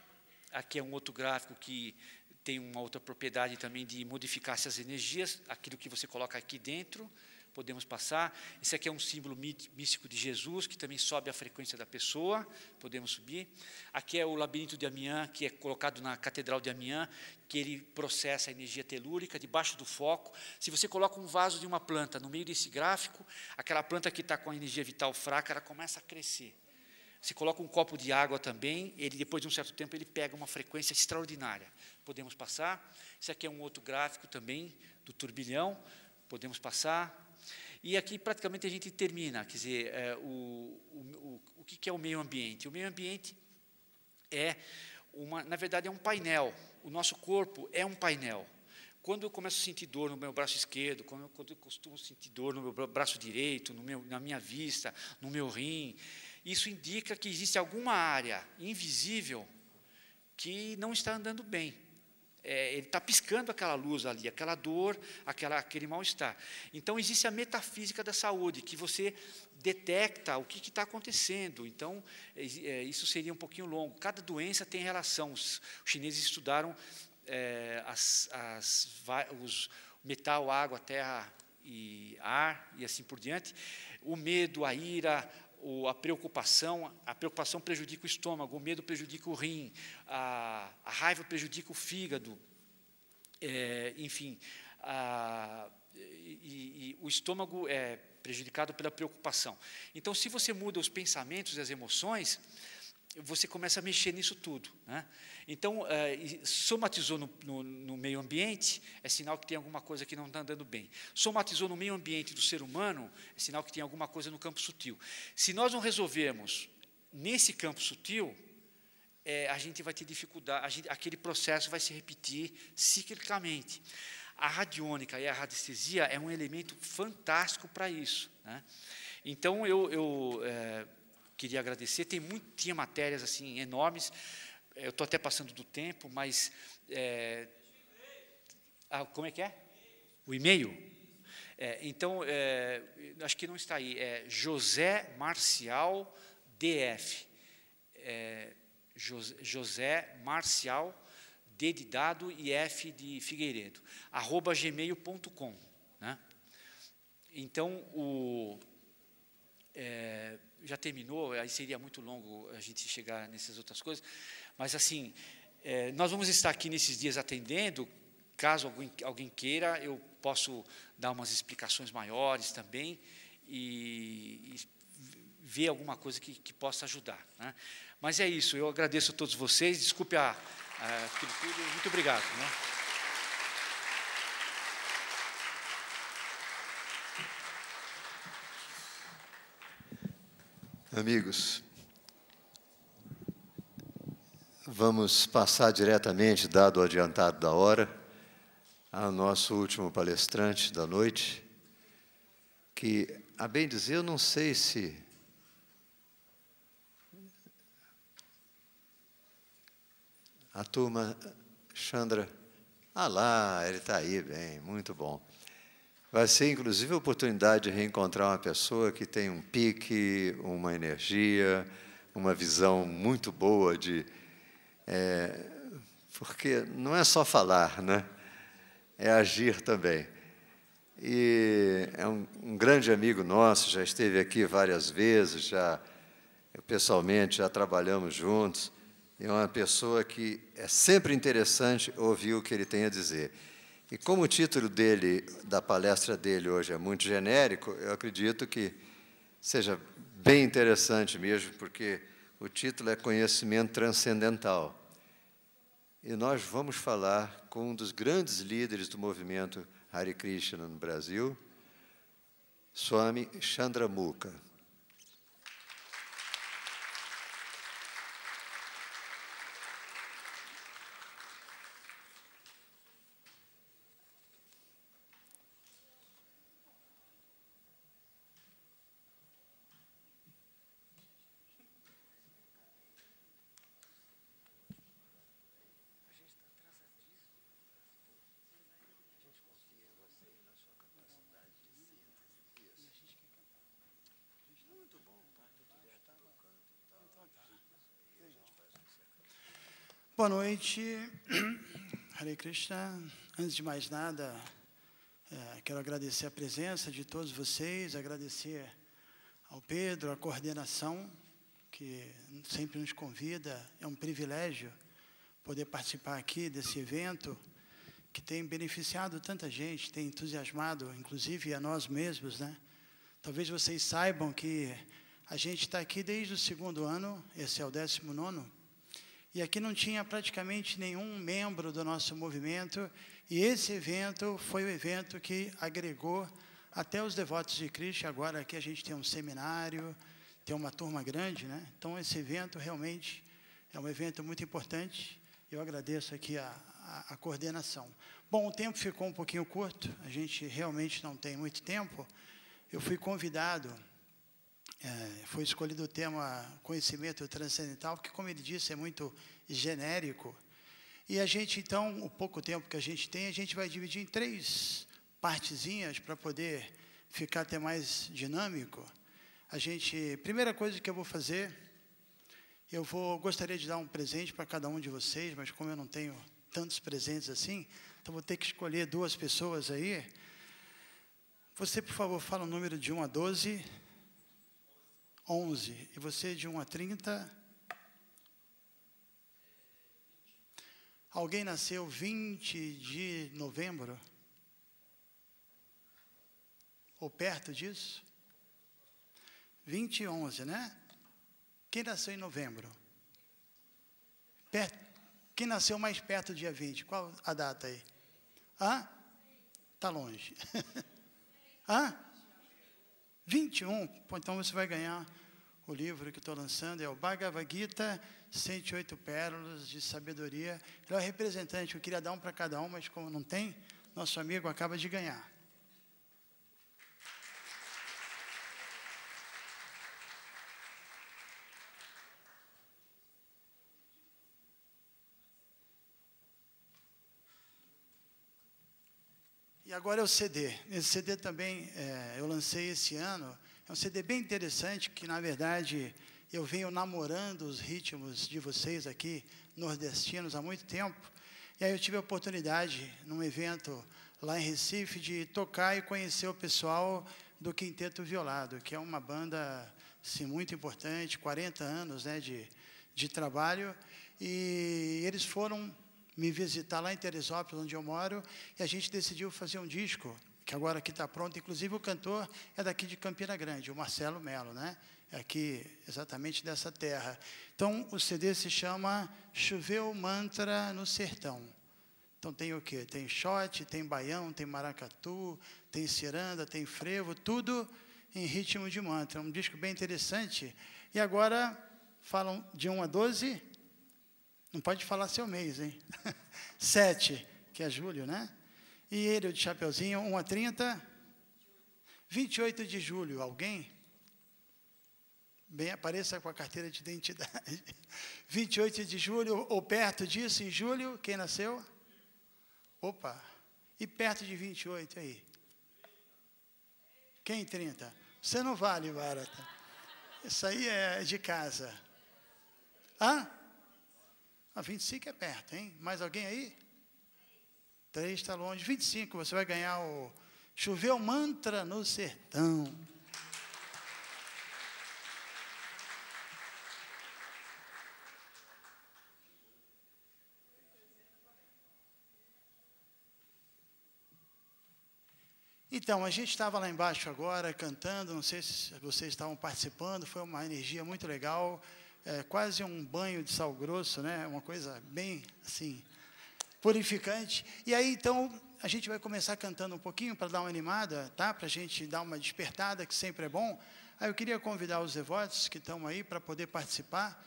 Aqui é um outro gráfico que tem uma outra propriedade também de modificar essas energias, aquilo que você coloca aqui dentro. Podemos passar. Esse aqui é um símbolo místico de Jesus, que também sobe a frequência da pessoa. Podemos subir. Aqui é o labirinto de Amiens, que é colocado na Catedral de Amiens, que ele processa a energia telúrica debaixo do foco. Se você coloca um vaso de uma planta no meio desse gráfico, aquela planta que está com a energia vital fraca, ela começa a crescer. Se coloca um copo de água também, ele, depois de um certo tempo, ele pega uma frequência extraordinária. Podemos passar. Esse aqui é um outro gráfico também, do turbilhão. Podemos passar. E aqui, praticamente, a gente termina. Quer dizer, o que é o meio ambiente? O meio ambiente é, na verdade, é um painel. O nosso corpo é um painel. Quando eu começo a sentir dor no meu braço esquerdo, quando eu costumo sentir dor no meu braço direito, na minha vista, no meu rim, isso indica que existe alguma área invisível que não está andando bem. Ele está piscando aquela luz ali, aquela dor, aquele mal-estar. Então, existe a metafísica da saúde, que você detecta o que está acontecendo. Então, isso seria um pouquinho longo. Cada doença tem relação. Os chineses estudaram os metal, água, terra e ar, e assim por diante. O medo, a ira, a preocupação. A preocupação prejudica o estômago, o medo prejudica o rim, a raiva prejudica o fígado, enfim. E o estômago é prejudicado pela preocupação. Então, se você muda os pensamentos e as emoções, você começa a mexer nisso tudo, né? Então, somatizou no meio ambiente, é sinal que tem alguma coisa que não está andando bem. Somatizou no meio ambiente do ser humano, é sinal que tem alguma coisa no campo sutil. Se nós não resolvermos nesse campo sutil, a gente vai ter dificuldade, aquele processo vai se repetir ciclicamente. A radiônica e a radiestesia é um elemento fantástico para isso, né? Então, queria agradecer. Tinha matérias assim enormes. Eu estou até passando do tempo, mas como é que é? O e-mail. Então, acho que não está aí. É José Marcial DF. José Marcial D de dado e F de Figueiredo. @gmail.com, né? Então já terminou, aí seria muito longo a gente chegar nessas outras coisas, mas, assim, nós vamos estar aqui nesses dias atendendo, caso alguém queira, eu posso dar umas explicações maiores também, e ver alguma coisa que possa ajudar, né? Mas é isso, eu agradeço a todos vocês, desculpe aquilo tudo, muito obrigado, né? Amigos, vamos passar diretamente, dado o adiantado da hora, ao nosso último palestrante da noite, que, a bem dizer, eu não sei se... A turma, Chandra... Ah lá, ele está aí, bem, muito bom. Vai ser, inclusive, a oportunidade de reencontrar uma pessoa que tem um pique, uma energia, uma visão muito boa de... porque não é só falar, né? É agir também. e é um grande amigo nosso, já esteve aqui várias vezes, pessoalmente já trabalhamos juntos, é uma pessoa que é sempre interessante ouvir o que ele tem a dizer. E como o título dele, da palestra dele hoje é muito genérico, eu acredito que seja bem interessante mesmo, porque o título é Conhecimento Transcendental. E nós vamos falar com um dos grandes líderes do movimento Hare Krishna no Brasil, Swami Chandramukha. Boa noite, Hare Krishna. Antes de mais nada, quero agradecer a presença de todos vocês, agradecer ao Pedro, a coordenação, que sempre nos convida. É um privilégio poder participar aqui desse evento, que tem beneficiado tanta gente, tem entusiasmado, inclusive, a nós mesmos, né? Talvez vocês saibam que a gente está aqui desde o segundo ano, esse é o 19º, e aqui não tinha praticamente nenhum membro do nosso movimento, e esse evento foi o evento que agregou até os devotos de Krishna. Agora aqui a gente tem um seminário, tem uma turma grande, né? Então esse evento realmente é um evento muito importante. Eu agradeço aqui a coordenação. Bom, o tempo ficou um pouquinho curto, a gente realmente não tem muito tempo. Eu fui convidado... foi escolhido o tema Conhecimento Transcendental, que, como ele disse, é muito genérico. E a gente, então, o pouco tempo que a gente tem, a gente vai dividir em três partezinhas para poder ficar até mais dinâmico. Primeira coisa que eu vou fazer, gostaria de dar um presente para cada um de vocês, mas como eu não tenho tantos presentes assim, então vou ter que escolher duas pessoas aí. Você, por favor, fala o número de 1 a 12... 11. E você de 1 a 30? Alguém nasceu 20 de novembro? Ou perto disso? 20 e 11, né? Quem nasceu em novembro? Quem nasceu mais perto do dia 20? Qual a data aí? Hã? Está longe. Hã? 21, então você vai ganhar o livro que estou lançando, é o Bhagavad Gita, 108 Pérolas de Sabedoria. Ele é o representante, eu queria dar um para cada um, mas como não tem, nosso amigo acaba de ganhar. E agora é o CD. Esse CD também eu lancei esse ano. É um CD bem interessante, que, na verdade, eu venho namorando os ritmos de vocês aqui, nordestinos, há muito tempo. E aí eu tive a oportunidade, num evento lá em Recife, de tocar e conhecer o pessoal do Quinteto Violado, que é uma banda assim, muito importante, 40 anos, né, de trabalho. E eles foram me visitar lá em Teresópolis, onde eu moro, e a gente decidiu fazer um disco, que agora aqui está pronto. Inclusive, o cantor é daqui de Campina Grande, o Marcelo Melo, né? É aqui, exatamente dessa terra. Então, o CD se chama Choveu Mantra no Sertão. Então, tem o quê? Tem shot, tem baião, tem maracatu, tem ciranda, tem frevo, tudo em ritmo de mantra. É um disco bem interessante. E agora, falam de 1 a 12... Não pode falar seu mês, hein? 7, que é julho, né? E ele, o de Chapeuzinho, 1 a 30? 28 de julho, alguém? Bem, apareça com a carteira de identidade. 28 de julho, ou perto disso, em julho, quem nasceu? Opa! E perto de 28, aí? Quem 30? Você não vale, barata. Isso aí é de casa. Hã? A 25 é perto, hein? Mais alguém aí? 3 está longe. 25, você vai ganhar o Choveu mantra no sertão. Então, a gente estava lá embaixo agora, cantando, não sei se vocês estavam participando, foi uma energia muito legal, quase um banho de sal grosso, né? Uma coisa bem, assim, purificante. E aí, então, a gente vai começar cantando um pouquinho para dar uma animada, tá? Para a gente dar uma despertada, que sempre é bom. Aí eu queria convidar os devotos que estão aí para poder participar.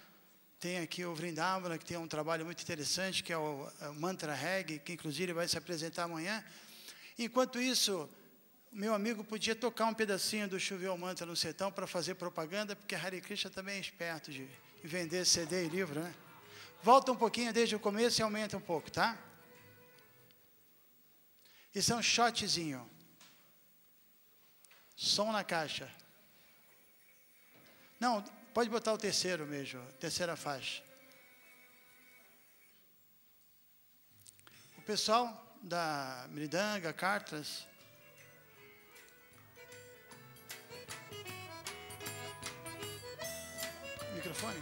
Tem aqui o Vrindavana, que tem um trabalho muito interessante, que é o Mantra Reggae, que, inclusive, vai se apresentar amanhã. Enquanto isso... Meu amigo podia tocar um pedacinho do Choveu Mantra no Sertão para fazer propaganda, porque Hare Krishna também é esperto de vender CD e livro, né? Volta um pouquinho desde o começo e aumenta um pouco, tá? Isso é um shotzinho. Som na caixa. Não, pode botar o terceiro mesmo, terceira faixa. O pessoal da Mridanga, Cartras... Microfone.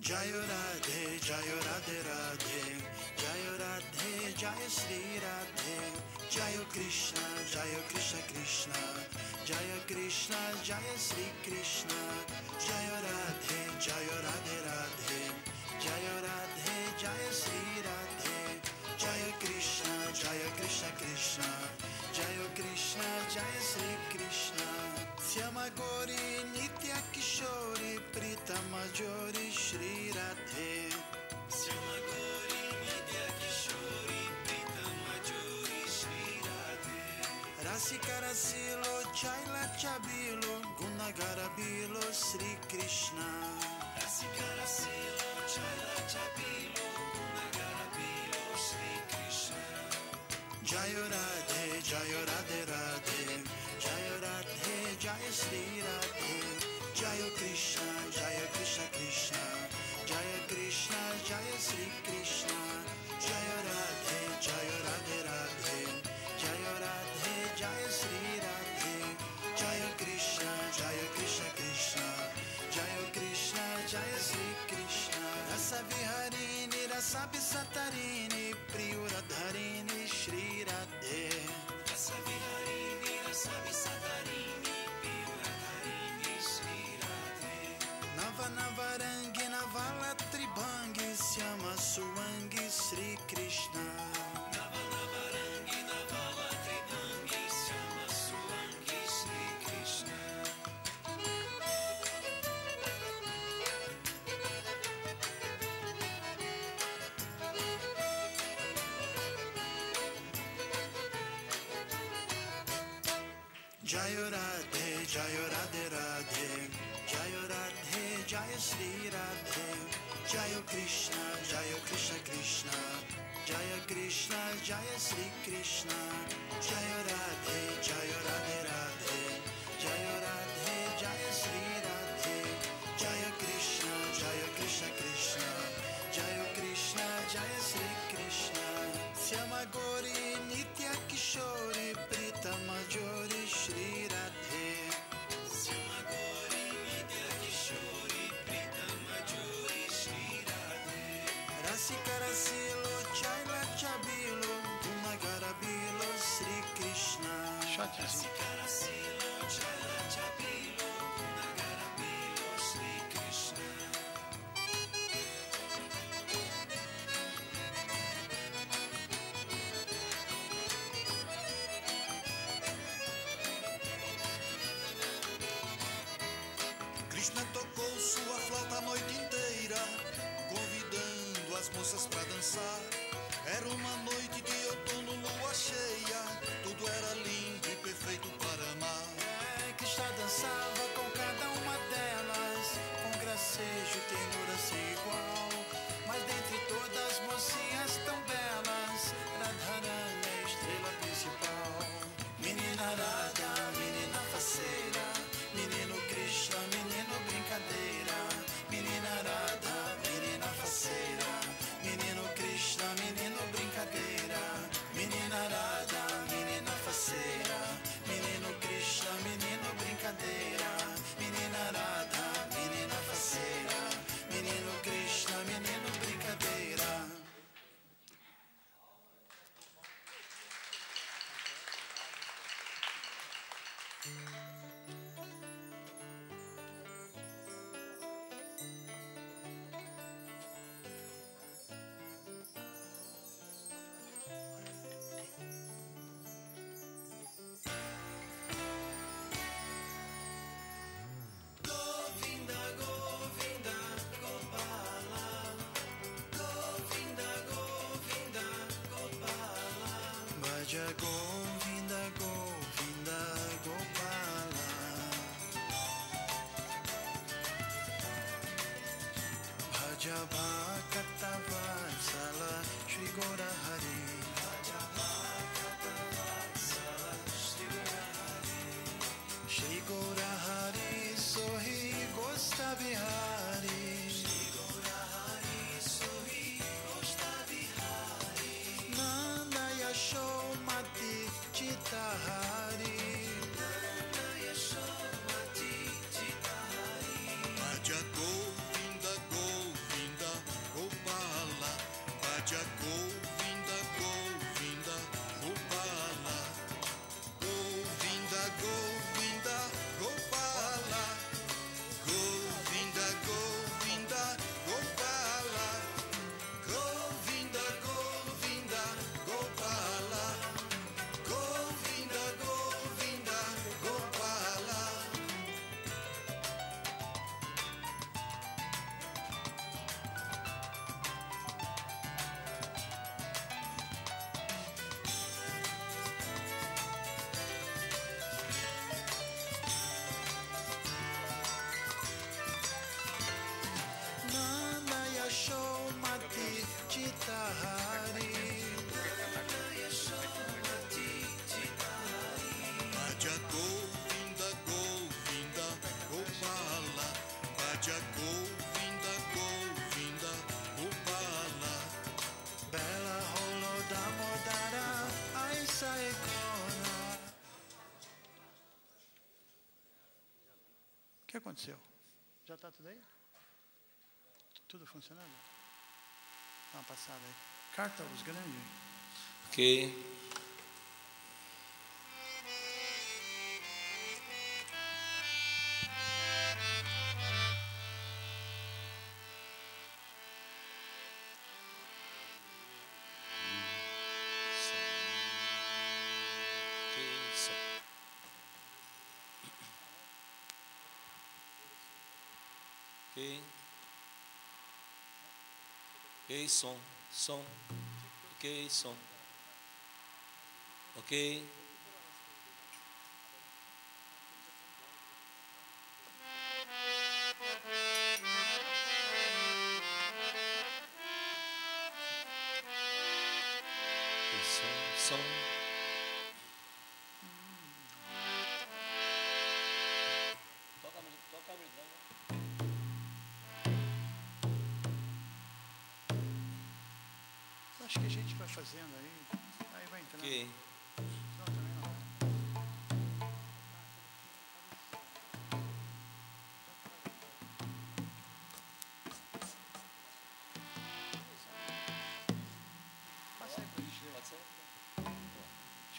Jaya Radhe Radhe, Jaya Radhe, Jaya Sri Radhe, Jaya Krishna Krishna, Jaya Krishna, Jaya Sri Krishna. Jaya Radhe Radhe, Jaya Radhe, Jaya Sri Radhe, Jaya Krishna Krishna, Jaya Krishna, Jaya Sri Krishna. Syama Gauri, Nitya Kishori, Prita Majori, Shri Radhe. Syama Gauri, Nitya Kishori, Prita Majori, Shri Radhe. Rasika Rasilo, Chaila Chabilo, Gunagarabilo, Sri Krishna. Rasikarassilo, Chaila Chabilo, Gunagarabilo, Sri Krishna. Jaya Radhe Radhe, Jaya Radhe, Jaya Sri Radhe, Jaya Krishna Krishna, Jaya Krishna, Jaya Sri Krishna. Jaya Radhe Radhe, Jaya Radhe, Jaya Sri Radhe, Jaya Krishna Krishna, Jaya Krishna. Jaya Sri Krishna. Rasa Viharini, Rasa Bisatarini, Priyuradharini, Shri Radhe. Rasa Viharini, Rasa Bisatarini, Priyuradharini, Shri Radhe. Nava Navarangi, Navala Tribangi, Syama Suangi, Sri Krishna. Nava Navarangi, Navala Tribangi, Syama Suangi, Sri Krishna. Jaya Radhe, Jaya Sri Radhe, Jaya Krishna Krishna, Jaya Krishna, Jaya Sri Krishna. Jaya Radhe Radhe, Jaya Radhe, Jaya Sri Radhe, Jaya Krishna Krishna, Jaya Krishna, Jaya Sri Krishna. Syama Gauri, Nitya Kishori, Prita Majori, Shri Radhe. Rasika Rasilo, Chaila Chabilo, Gunagarabilo, Sri Krishna. Rasika Rasilo, Chaila Chabilo, Gunagarabilo, Sri Krishna. Krishna tocou sua flauta a noite inteira, convidando as moças pra dançar. Era uma noite de outono, lua cheia, tudo era lindo e perfeito para amar. Krishna dançava com cada uma delas, com gracejo, ternura sem igual. Mas dentre todas as mocinhas tão belas, Radharani é a estrela principal. O que aconteceu? Já está tudo aí? Tudo funcionando? Dá uma passada aí. Carta aos grandes. Ok. Ok, som, ok, som, ok.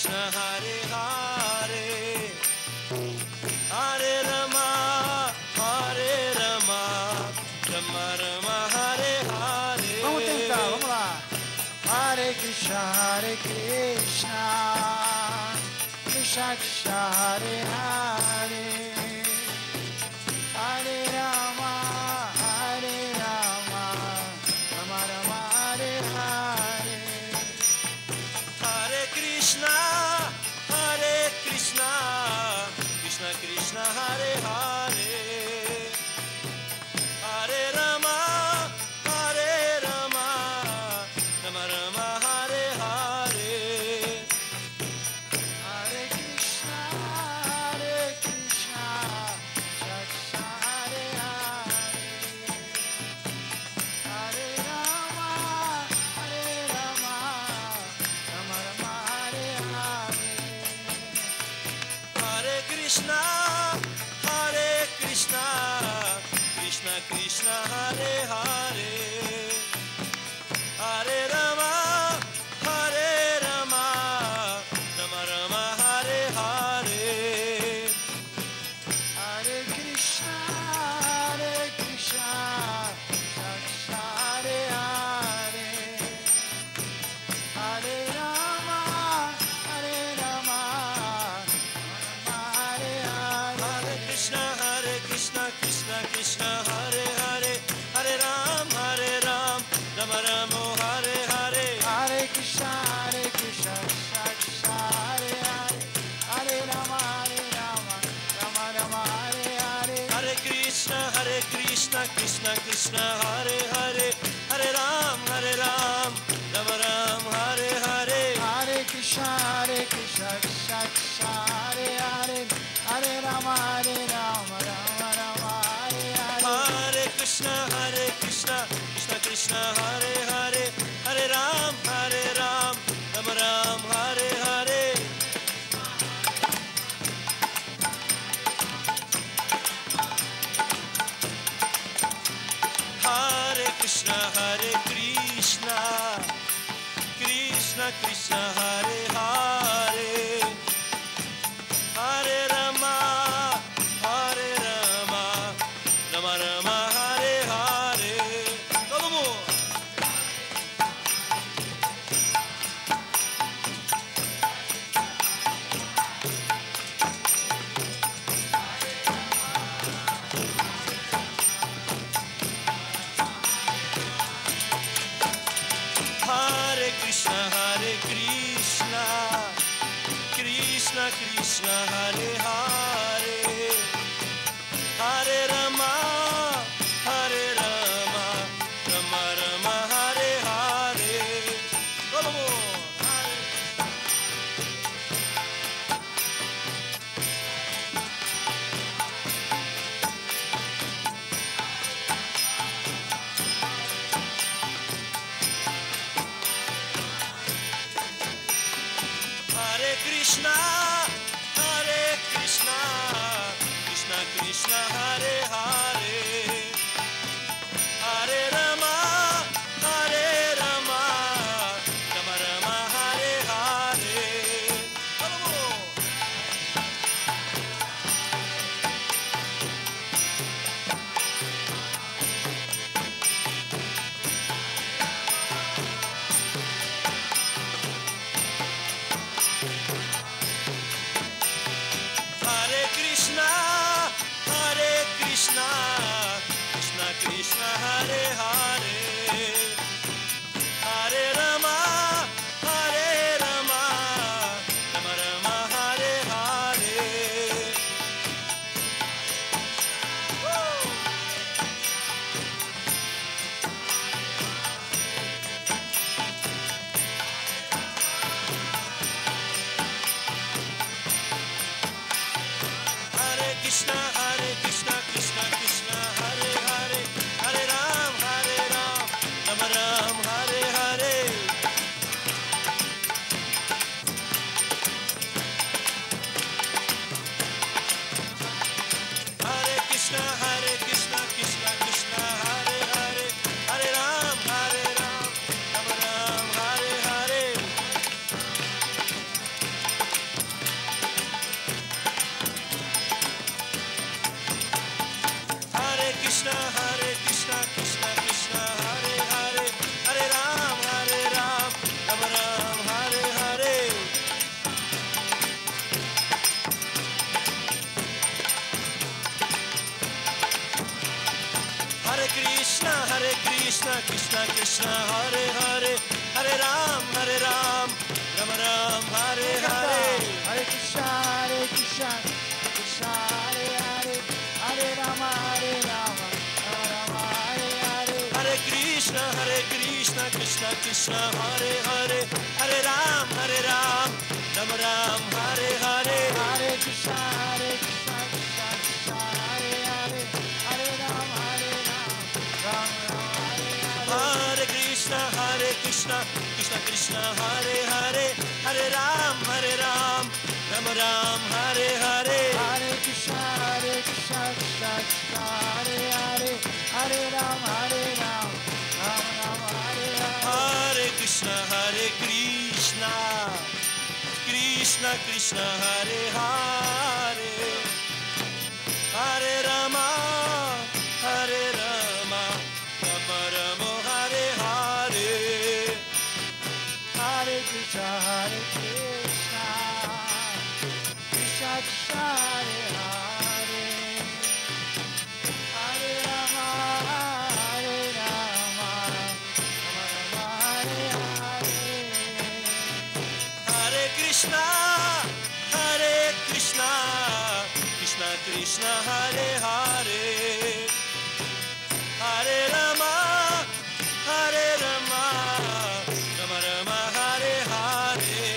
Hare Hare, Hare Rama. Hare Krishna, Hare Krishna, Krishna Hare Hare. Krishna Krishna Hare Hare Hare Ram Ram Ram Hare Hare Hare Krishna Hare Krishna Krishna Krishna Hare Hare Hare Ram Ram Ram Hare Hare Hare Krishna Krishna Krishna Hare Hare Hare Ram Ram Ram Hare Hare Hare Krishna Hare Krishna Krishna Krishna Hare Hare Hare Ram Ram Ram Hare Hare Hare Krishna Krishna Krishna Hare Hare Hare Rama Hare Rama Rama Rama Hare Hare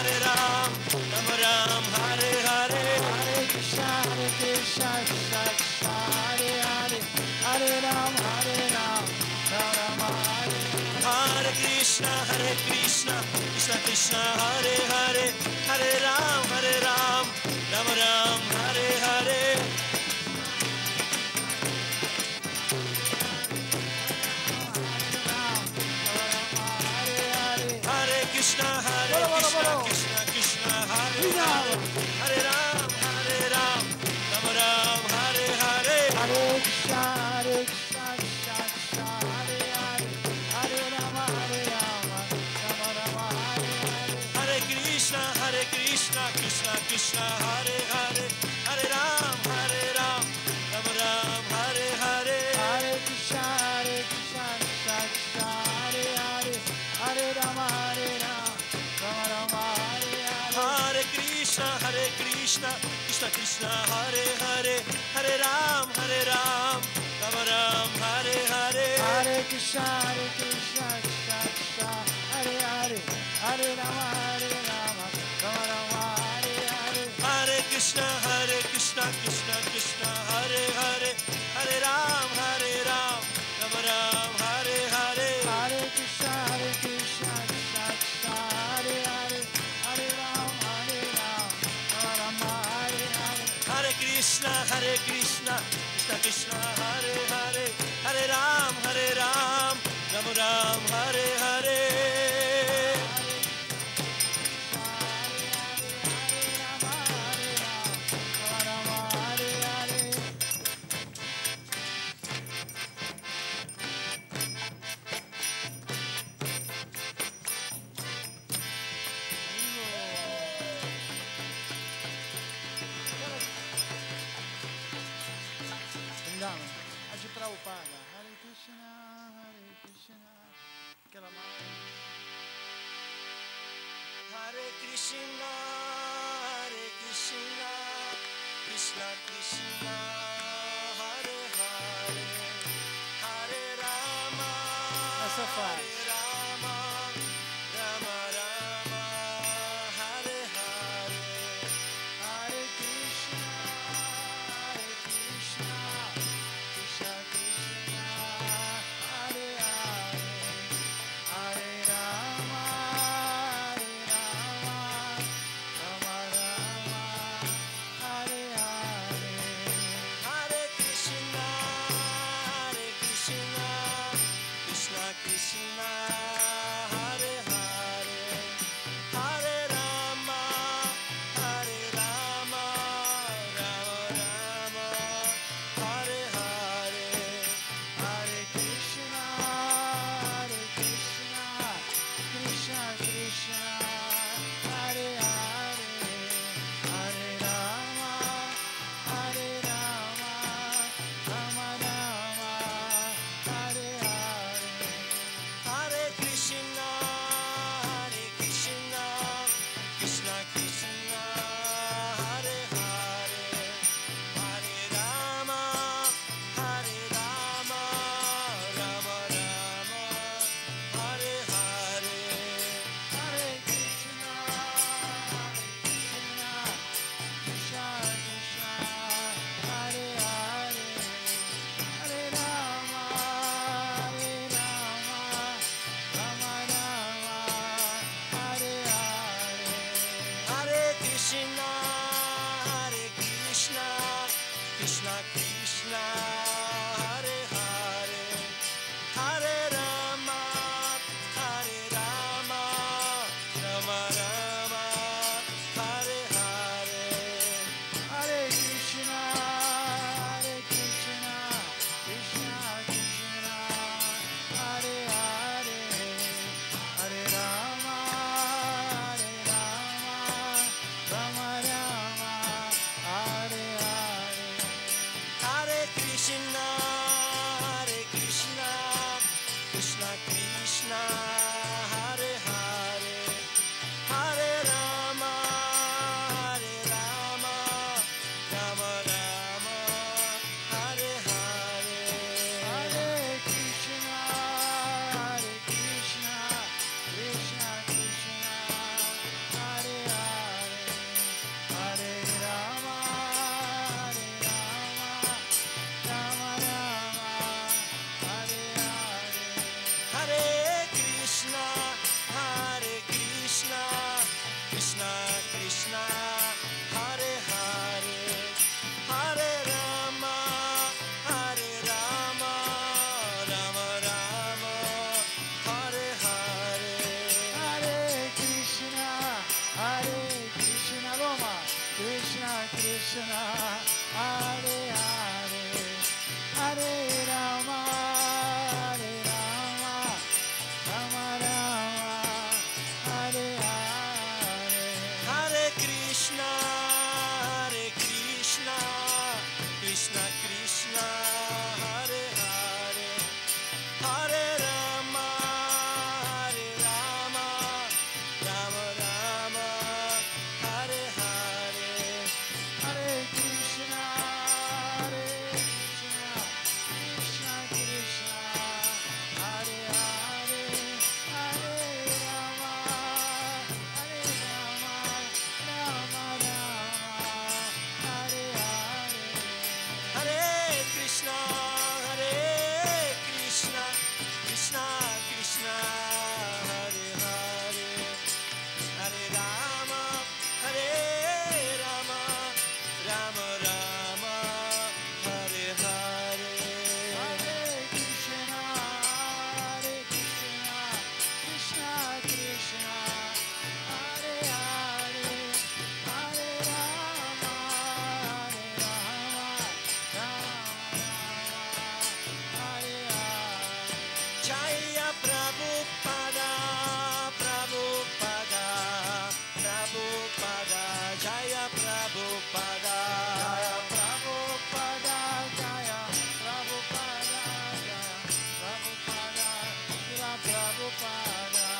Hare Krishna Krishna Krishna Hare Hare Hare Rama Hare Rama Rama Rama Hare Hare Hare Krishna Krishna Krishna Hare Hare Hare Rama Hare Rama Rama Rama Hare Hare Hare Krishna Krishna Hare Hare Hare Rama Hare Hare Krishna Krishna Krishna Hare Hare Hare Ram Ram Ram Hare Hare Hare Krishna Krishna Krishna Hare Hare Hare Ram Ram Ram Hare Hare Krishna Krishna Krishna Hare Hare Hare Ram Ram Ram Hare Hare Krishna Krishna Krishna Hare Hare Hare Ram Ram Ram Hare Krishna Krishna Hare Hare Hare Ram Ram Ram Hare Hare Krishna Krishna Hare Hare Hare Ram Ram Ram Hare Hare Hare Krishna Krishna Hare Hare Hare Rama Rama Rama Hare Hare Hare Krishna Krishna Krishna Hare Hare Hare Ram Ram Ram Hare Hare Hare Krishna Krishna Krishna Hare Hare Hare Ram Rama Rama Hare Hare Krishna Krishna Hare Hare Hare Ram Rama Ram Hare Hare Krishna Krishna Krishna Hare Hare Hare Rama Rama Rama Hare Hare Krishna Krishna Hare Ram Rama Ram Hare Hare Krishna Krishna Krishna Hare Hare Hare Rama Hare Hare Krishna Hare Hare Hare Ram Ram Ram Hare Hare Krishna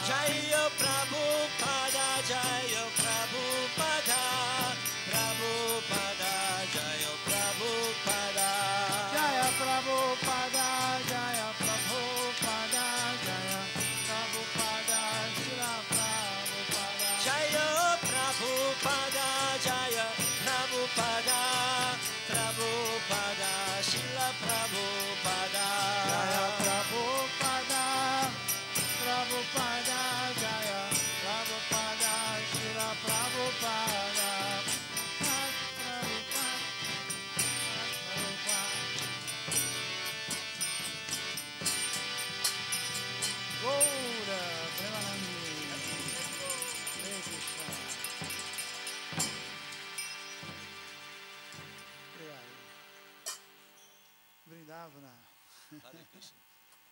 Jaiyo Prabhupada, Jaiyo Prabhupada, Prabhupada, Jaiyo Prabhupada, Jaiyo Prabhupada, Jaiyo Prabhupada, Jaiyo Prabhupada, Shila Prabhupada, Jaiyo Prabhupada, Jaiyo Prabhupada, Prabhupada, Shila Prabhupada, Jaiyo Prabhupada, Prabhupada.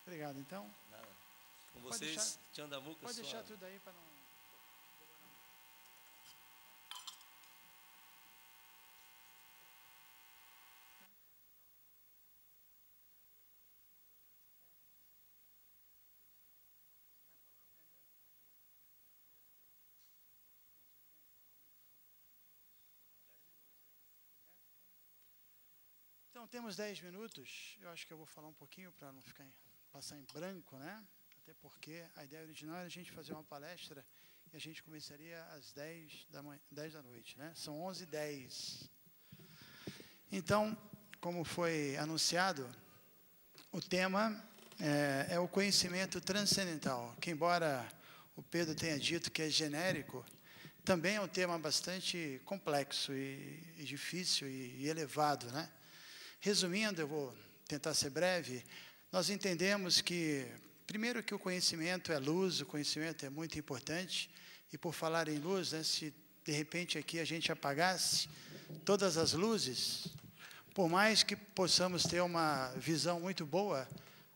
Obrigado, então. Nada. Com pode vocês, deixar, Tchandamuca, pode deixar tudo aí para não... Então, temos 10 minutos. Eu acho que eu vou falar um pouquinho para não ficar... passar em branco, né? Até porque a ideia original era a gente fazer uma palestra e a gente começaria às 10 da manhã, 10 da noite, né? São 11h10. Então, como foi anunciado, o tema é o conhecimento transcendental, que embora o Pedro tenha dito que é genérico, também é um tema bastante complexo e difícil e elevado, né? Resumindo, eu vou tentar ser breve. Nós entendemos que, primeiro, que o conhecimento é luz, o conhecimento é muito importante, e por falar em luz, né, se de repente aqui a gente apagasse todas as luzes, por mais que possamos ter uma visão muito boa,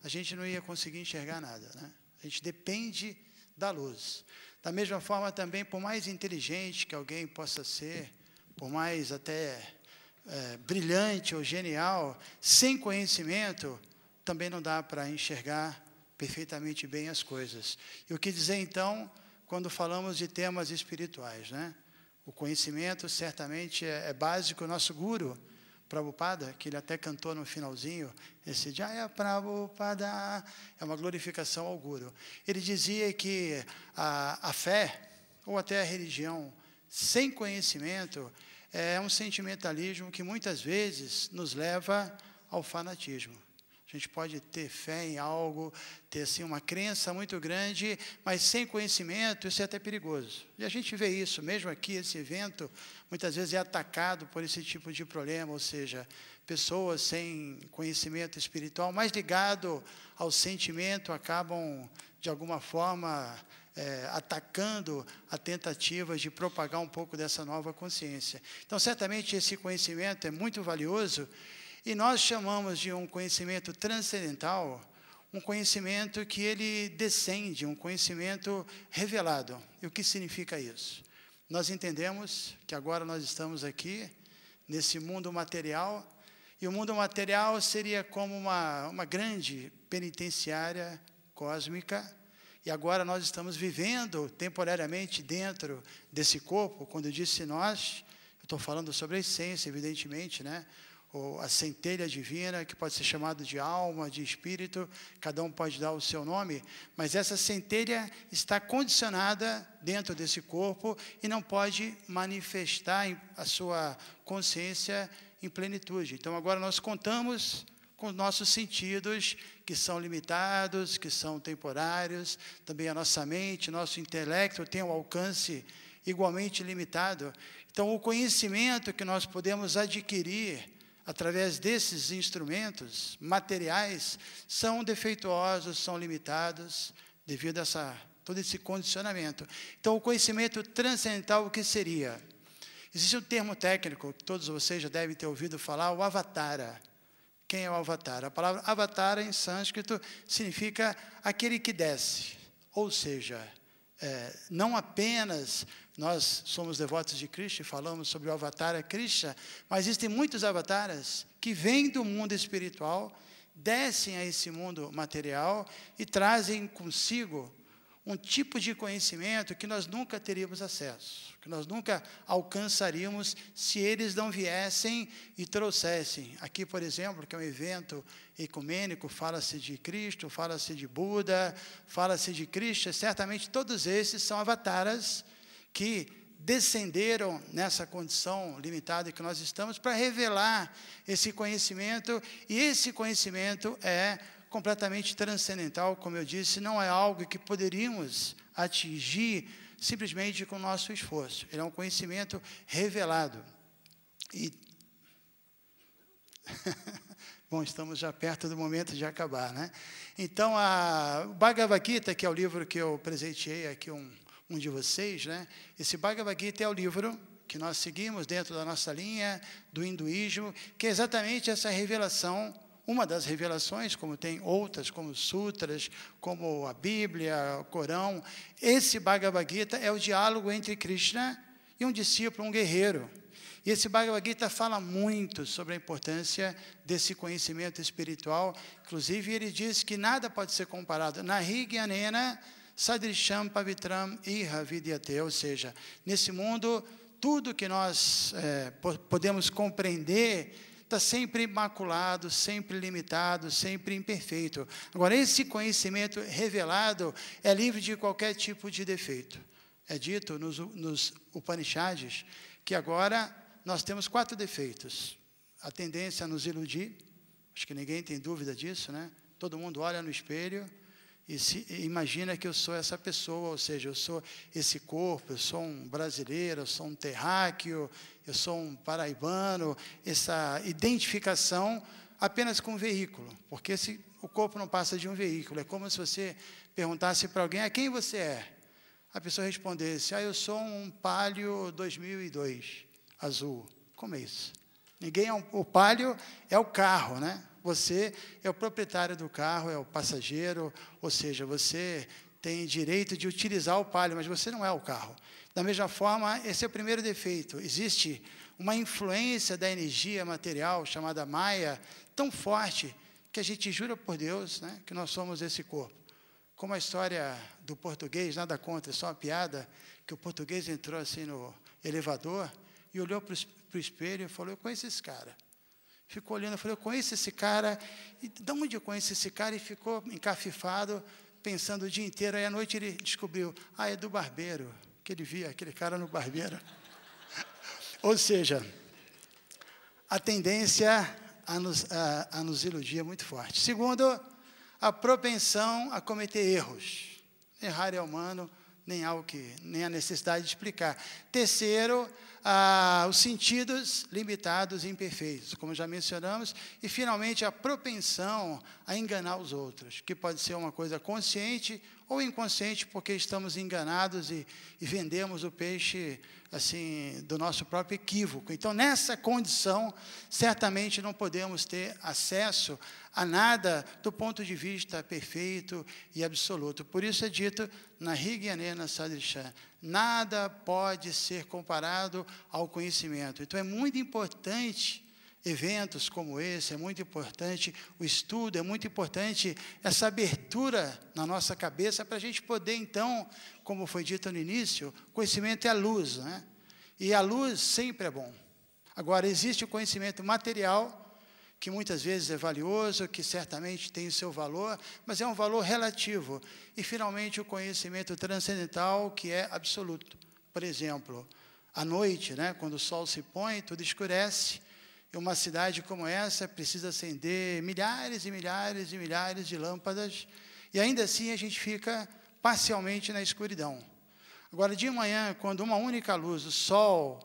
a gente não ia conseguir enxergar nada, né? A gente depende da luz. Da mesma forma também, por mais inteligente que alguém possa ser, por mais até brilhante ou genial, sem conhecimento, também não dá para enxergar perfeitamente bem as coisas. E o que dizer, então, quando falamos de temas espirituais, né? O conhecimento, certamente, é básico. O nosso guru, Prabhupada, que ele até cantou no finalzinho, esse Jaya Prabhupada, é uma glorificação ao guru. Ele dizia que a fé, ou até a religião, sem conhecimento, é um sentimentalismo que, muitas vezes, nos leva ao fanatismo. A gente pode ter fé em algo, ter assim, uma crença muito grande, mas sem conhecimento isso é até perigoso. E a gente vê isso, mesmo aqui, esse evento, muitas vezes é atacado por esse tipo de problema, ou seja, pessoas sem conhecimento espiritual, mais ligado ao sentimento, acabam, de alguma forma, atacando a tentativa de propagar um pouco dessa nova consciência. Então, certamente, esse conhecimento é muito valioso. E nós chamamos de um conhecimento transcendental, um conhecimento que ele descende, um conhecimento revelado. E o que significa isso? Nós entendemos que agora nós estamos aqui, nesse mundo material, e o mundo material seria como uma grande penitenciária cósmica, e agora nós estamos vivendo temporariamente dentro desse corpo. Quando eu disse nós, eu estou falando sobre a essência, evidentemente, né? Ou a centelha divina, que pode ser chamada de alma, de espírito, cada um pode dar o seu nome, mas essa centelha está condicionada dentro desse corpo e não pode manifestar a sua consciência em plenitude. Então, agora nós contamos com os nossos sentidos, que são limitados, que são temporários, também a nossa mente, nosso intelecto tem um alcance igualmente limitado. Então, o conhecimento que nós podemos adquirir através desses instrumentos materiais, são defeituosos, são limitados, devido a todo esse condicionamento. Então, o conhecimento transcendental, o que seria? Existe um termo técnico, que todos vocês já devem ter ouvido falar, o avatara. Quem é o avatara? A palavra avatara, em sânscrito, significa aquele que desce, ou seja... não apenas nós somos devotos de Krishna e falamos sobre o avatar Krishna, mas existem muitos avataras que vêm do mundo espiritual, descem a esse mundo material e trazem consigo um tipo de conhecimento que nós nunca teríamos acesso, que nós nunca alcançaríamos se eles não viessem e trouxessem. Aqui, por exemplo, que é um evento ecumênico, fala-se de Cristo, fala-se de Buda, fala-se de Krishna, certamente todos esses são avataras que descenderam nessa condição limitada em que nós estamos para revelar esse conhecimento, e esse conhecimento é completamente transcendental, como eu disse, não é algo que poderíamos atingir simplesmente com o nosso esforço. Ele é um conhecimento revelado. E bom, estamos já perto do momento de acabar, né? Então, a Bhagavad Gita, que é o livro que eu presenteei aqui um de vocês, né? Esse Bhagavad Gita é o livro que nós seguimos dentro da nossa linha do hinduísmo, que é exatamente essa revelação. Uma das revelações, como tem outras, como sutras, como a Bíblia, o Corão, esse Bhagavad Gita é o diálogo entre Krishna e um discípulo, um guerreiro. E esse Bhagavad Gita fala muito sobre a importância desse conhecimento espiritual. Inclusive, ele diz que nada pode ser comparado. Nahi gyanena sadrisham pavitram iha vidyate. Ou seja, nesse mundo, tudo que nós podemos compreender está sempre imaculado, sempre limitado, sempre imperfeito. Agora, esse conhecimento revelado é livre de qualquer tipo de defeito. É dito nos Upanishads que agora nós temos 4 defeitos. A tendência a nos iludir, acho que ninguém tem dúvida disso, né? Todo mundo olha no espelho e imagina que eu sou essa pessoa, ou seja, eu sou esse corpo, eu sou um brasileiro, eu sou um terráqueo, eu sou um paraibano, essa identificação apenas com o veículo, porque o corpo não passa de um veículo. É como se você perguntasse para alguém, quem você é? A pessoa respondesse, eu sou um Palio 2002, azul. Como é isso? Ninguém é o Palio é o carro, né? Você é o proprietário do carro, é o passageiro, ou seja, você tem direito de utilizar o Palio, mas você não é o carro. Da mesma forma, esse é o primeiro defeito. Existe uma influência da energia material, chamada Maya, tão forte que a gente jura por Deus, né, que nós somos esse corpo. Como a história do português, nada contra, é só uma piada, que o português entrou assim no elevador e olhou para o espelho e falou, eu conheço esse cara. Ficou olhando, falou, eu conheço esse cara, e de onde eu conheço esse cara? E ficou encafifado, pensando o dia inteiro. Aí, à noite, ele descobriu, é do barbeiro, que ele via aquele cara no barbeiro. Ou seja, a tendência a nos iludir é muito forte. Segundo, a propensão a cometer erros. Errar é humano, nem há necessidade de explicar. Terceiro, os sentidos limitados e imperfeitos, como já mencionamos. E, finalmente, a propensão a enganar os outros, que pode ser uma coisa consciente ou inconsciente, porque estamos enganados e vendemos o peixe assim do nosso próprio equívoco. Então, nessa condição, certamente não podemos ter acesso a nada do ponto de vista perfeito e absoluto. Por isso é dito, na Rig Veda Sadrisha, nada pode ser comparado ao conhecimento. Então, é muito importante eventos como esse, é muito importante o estudo, é muito importante essa abertura na nossa cabeça para a gente poder, então, como foi dito no início, conhecimento é a luz, né? E a luz sempre é bom. Agora, existe o conhecimento material, que muitas vezes é valioso, que certamente tem o seu valor, mas é um valor relativo. E, finalmente, o conhecimento transcendental, que é absoluto. Por exemplo, à noite, né, quando o sol se põe, tudo escurece, e uma cidade como essa precisa acender milhares e milhares e milhares de lâmpadas, e ainda assim a gente fica parcialmente na escuridão. Agora, de manhã, quando uma única luz, o sol,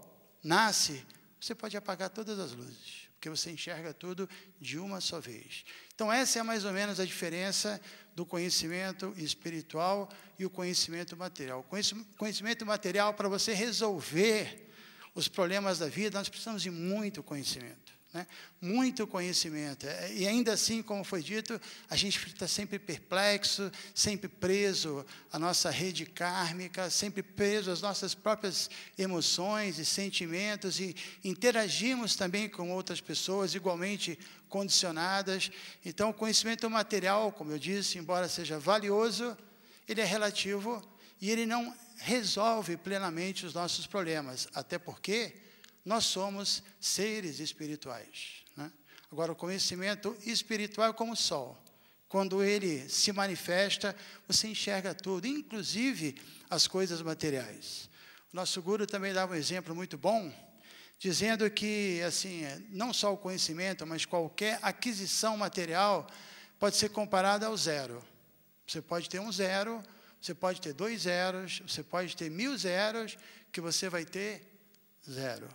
nasce, você pode apagar todas as luzes, porque você enxerga tudo de uma só vez. Então, essa é mais ou menos a diferença do conhecimento espiritual e o conhecimento material. O conhecimento material, para você resolver os problemas da vida, nós precisamos de muito conhecimento, né? Muito conhecimento. E, ainda assim, como foi dito, a gente está sempre perplexo, sempre preso à nossa rede kármica, sempre preso às nossas próprias emoções e sentimentos, e interagimos também com outras pessoas igualmente condicionadas. Então, o conhecimento material, como eu disse, embora seja valioso, ele é relativo e ele não resolve plenamente os nossos problemas, até porque nós somos seres espirituais, né? Agora, o conhecimento espiritual é como o sol. Quando ele se manifesta, você enxerga tudo, inclusive as coisas materiais. O nosso guru também dava um exemplo muito bom, dizendo que, assim, não só o conhecimento, mas qualquer aquisição material pode ser comparada ao zero. Você pode ter um zero, você pode ter 2 zeros, você pode ter 1000 zeros, que você vai ter zero.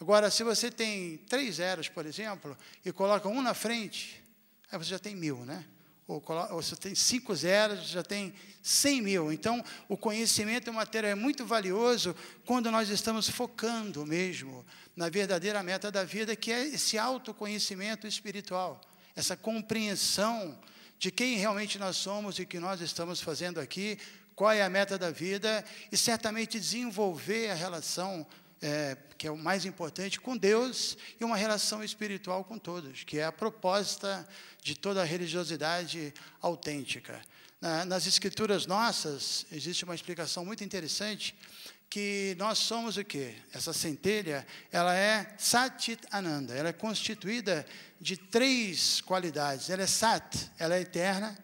Agora, se você tem 3 zeros, por exemplo, e coloca um na frente, aí você já tem 1000, né? Ou se tem 5 zeros, já tem 100 mil. Então, o conhecimento material é muito valioso quando nós estamos focando mesmo na verdadeira meta da vida, que é esse autoconhecimento espiritual, essa compreensão de quem realmente nós somos e o que nós estamos fazendo aqui, qual é a meta da vida, e certamente desenvolver a relação, que é o mais importante, com Deus, e uma relação espiritual com todos, que é a proposta de toda a religiosidade autêntica. Nas escrituras nossas, existe uma explicação muito interessante, que nós somos o quê? Essa centelha, ela é Satit Ananda, ela é constituída de 3 qualidades. Ela é Sat, ela é eterna,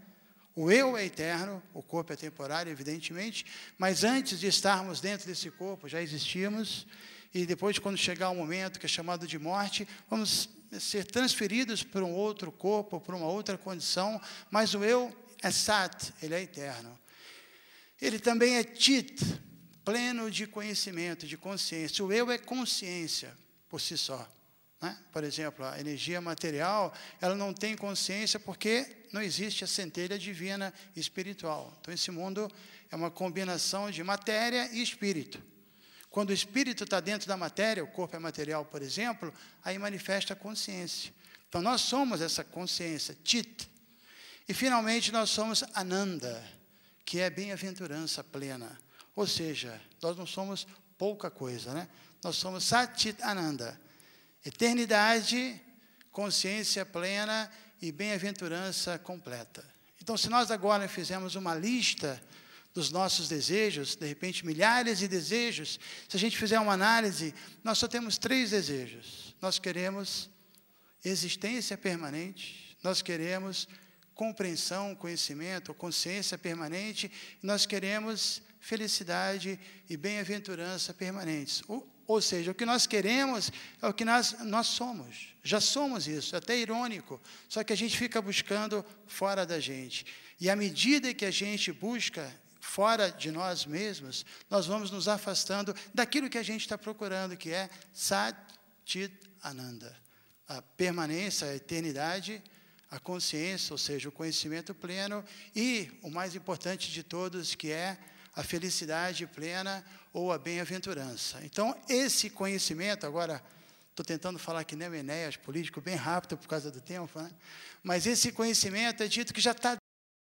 o eu é eterno, o corpo é temporário, evidentemente, mas antes de estarmos dentro desse corpo, já existimos, e depois, quando chegar o momento que é chamado de morte, vamos ser transferidos para um outro corpo, para uma outra condição, mas o eu é Sat, ele é eterno. Ele também é Tit, pleno de conhecimento, de consciência. O eu é consciência por si só, né? Por exemplo, a energia material, ela não tem consciência porque não existe a centelha divina e espiritual. Então, esse mundo é uma combinação de matéria e espírito. Quando o espírito está dentro da matéria, o corpo é material, por exemplo, aí manifesta a consciência. Então, nós somos essa consciência, Tit. E, finalmente, nós somos Ananda, que é bem-aventurança plena. Ou seja, nós não somos pouca coisa, né? Nós somos Satit Ananda, eternidade, consciência plena e bem-aventurança completa. Então, se nós agora fizermos uma lista dos nossos desejos, de repente milhares de desejos, se a gente fizer uma análise, nós só temos 3 desejos. Nós queremos existência permanente, nós queremos compreensão, conhecimento, consciência permanente, nós queremos felicidade e bem-aventurança permanentes. Ou seja, o que nós queremos é o que nós somos. Já somos isso, é até irônico, só que a gente fica buscando fora da gente. E à medida que a gente busca fora de nós mesmos, nós vamos nos afastando daquilo que a gente está procurando, que é Satit Ananda, a permanência, a eternidade, a consciência, ou seja, o conhecimento pleno, e o mais importante de todos, que é a felicidade plena ou a bem-aventurança. Então, esse conhecimento, agora, estou tentando falar que nem o Enéas político, bem rápido por causa do tempo, né? Mas esse conhecimento é dito que já está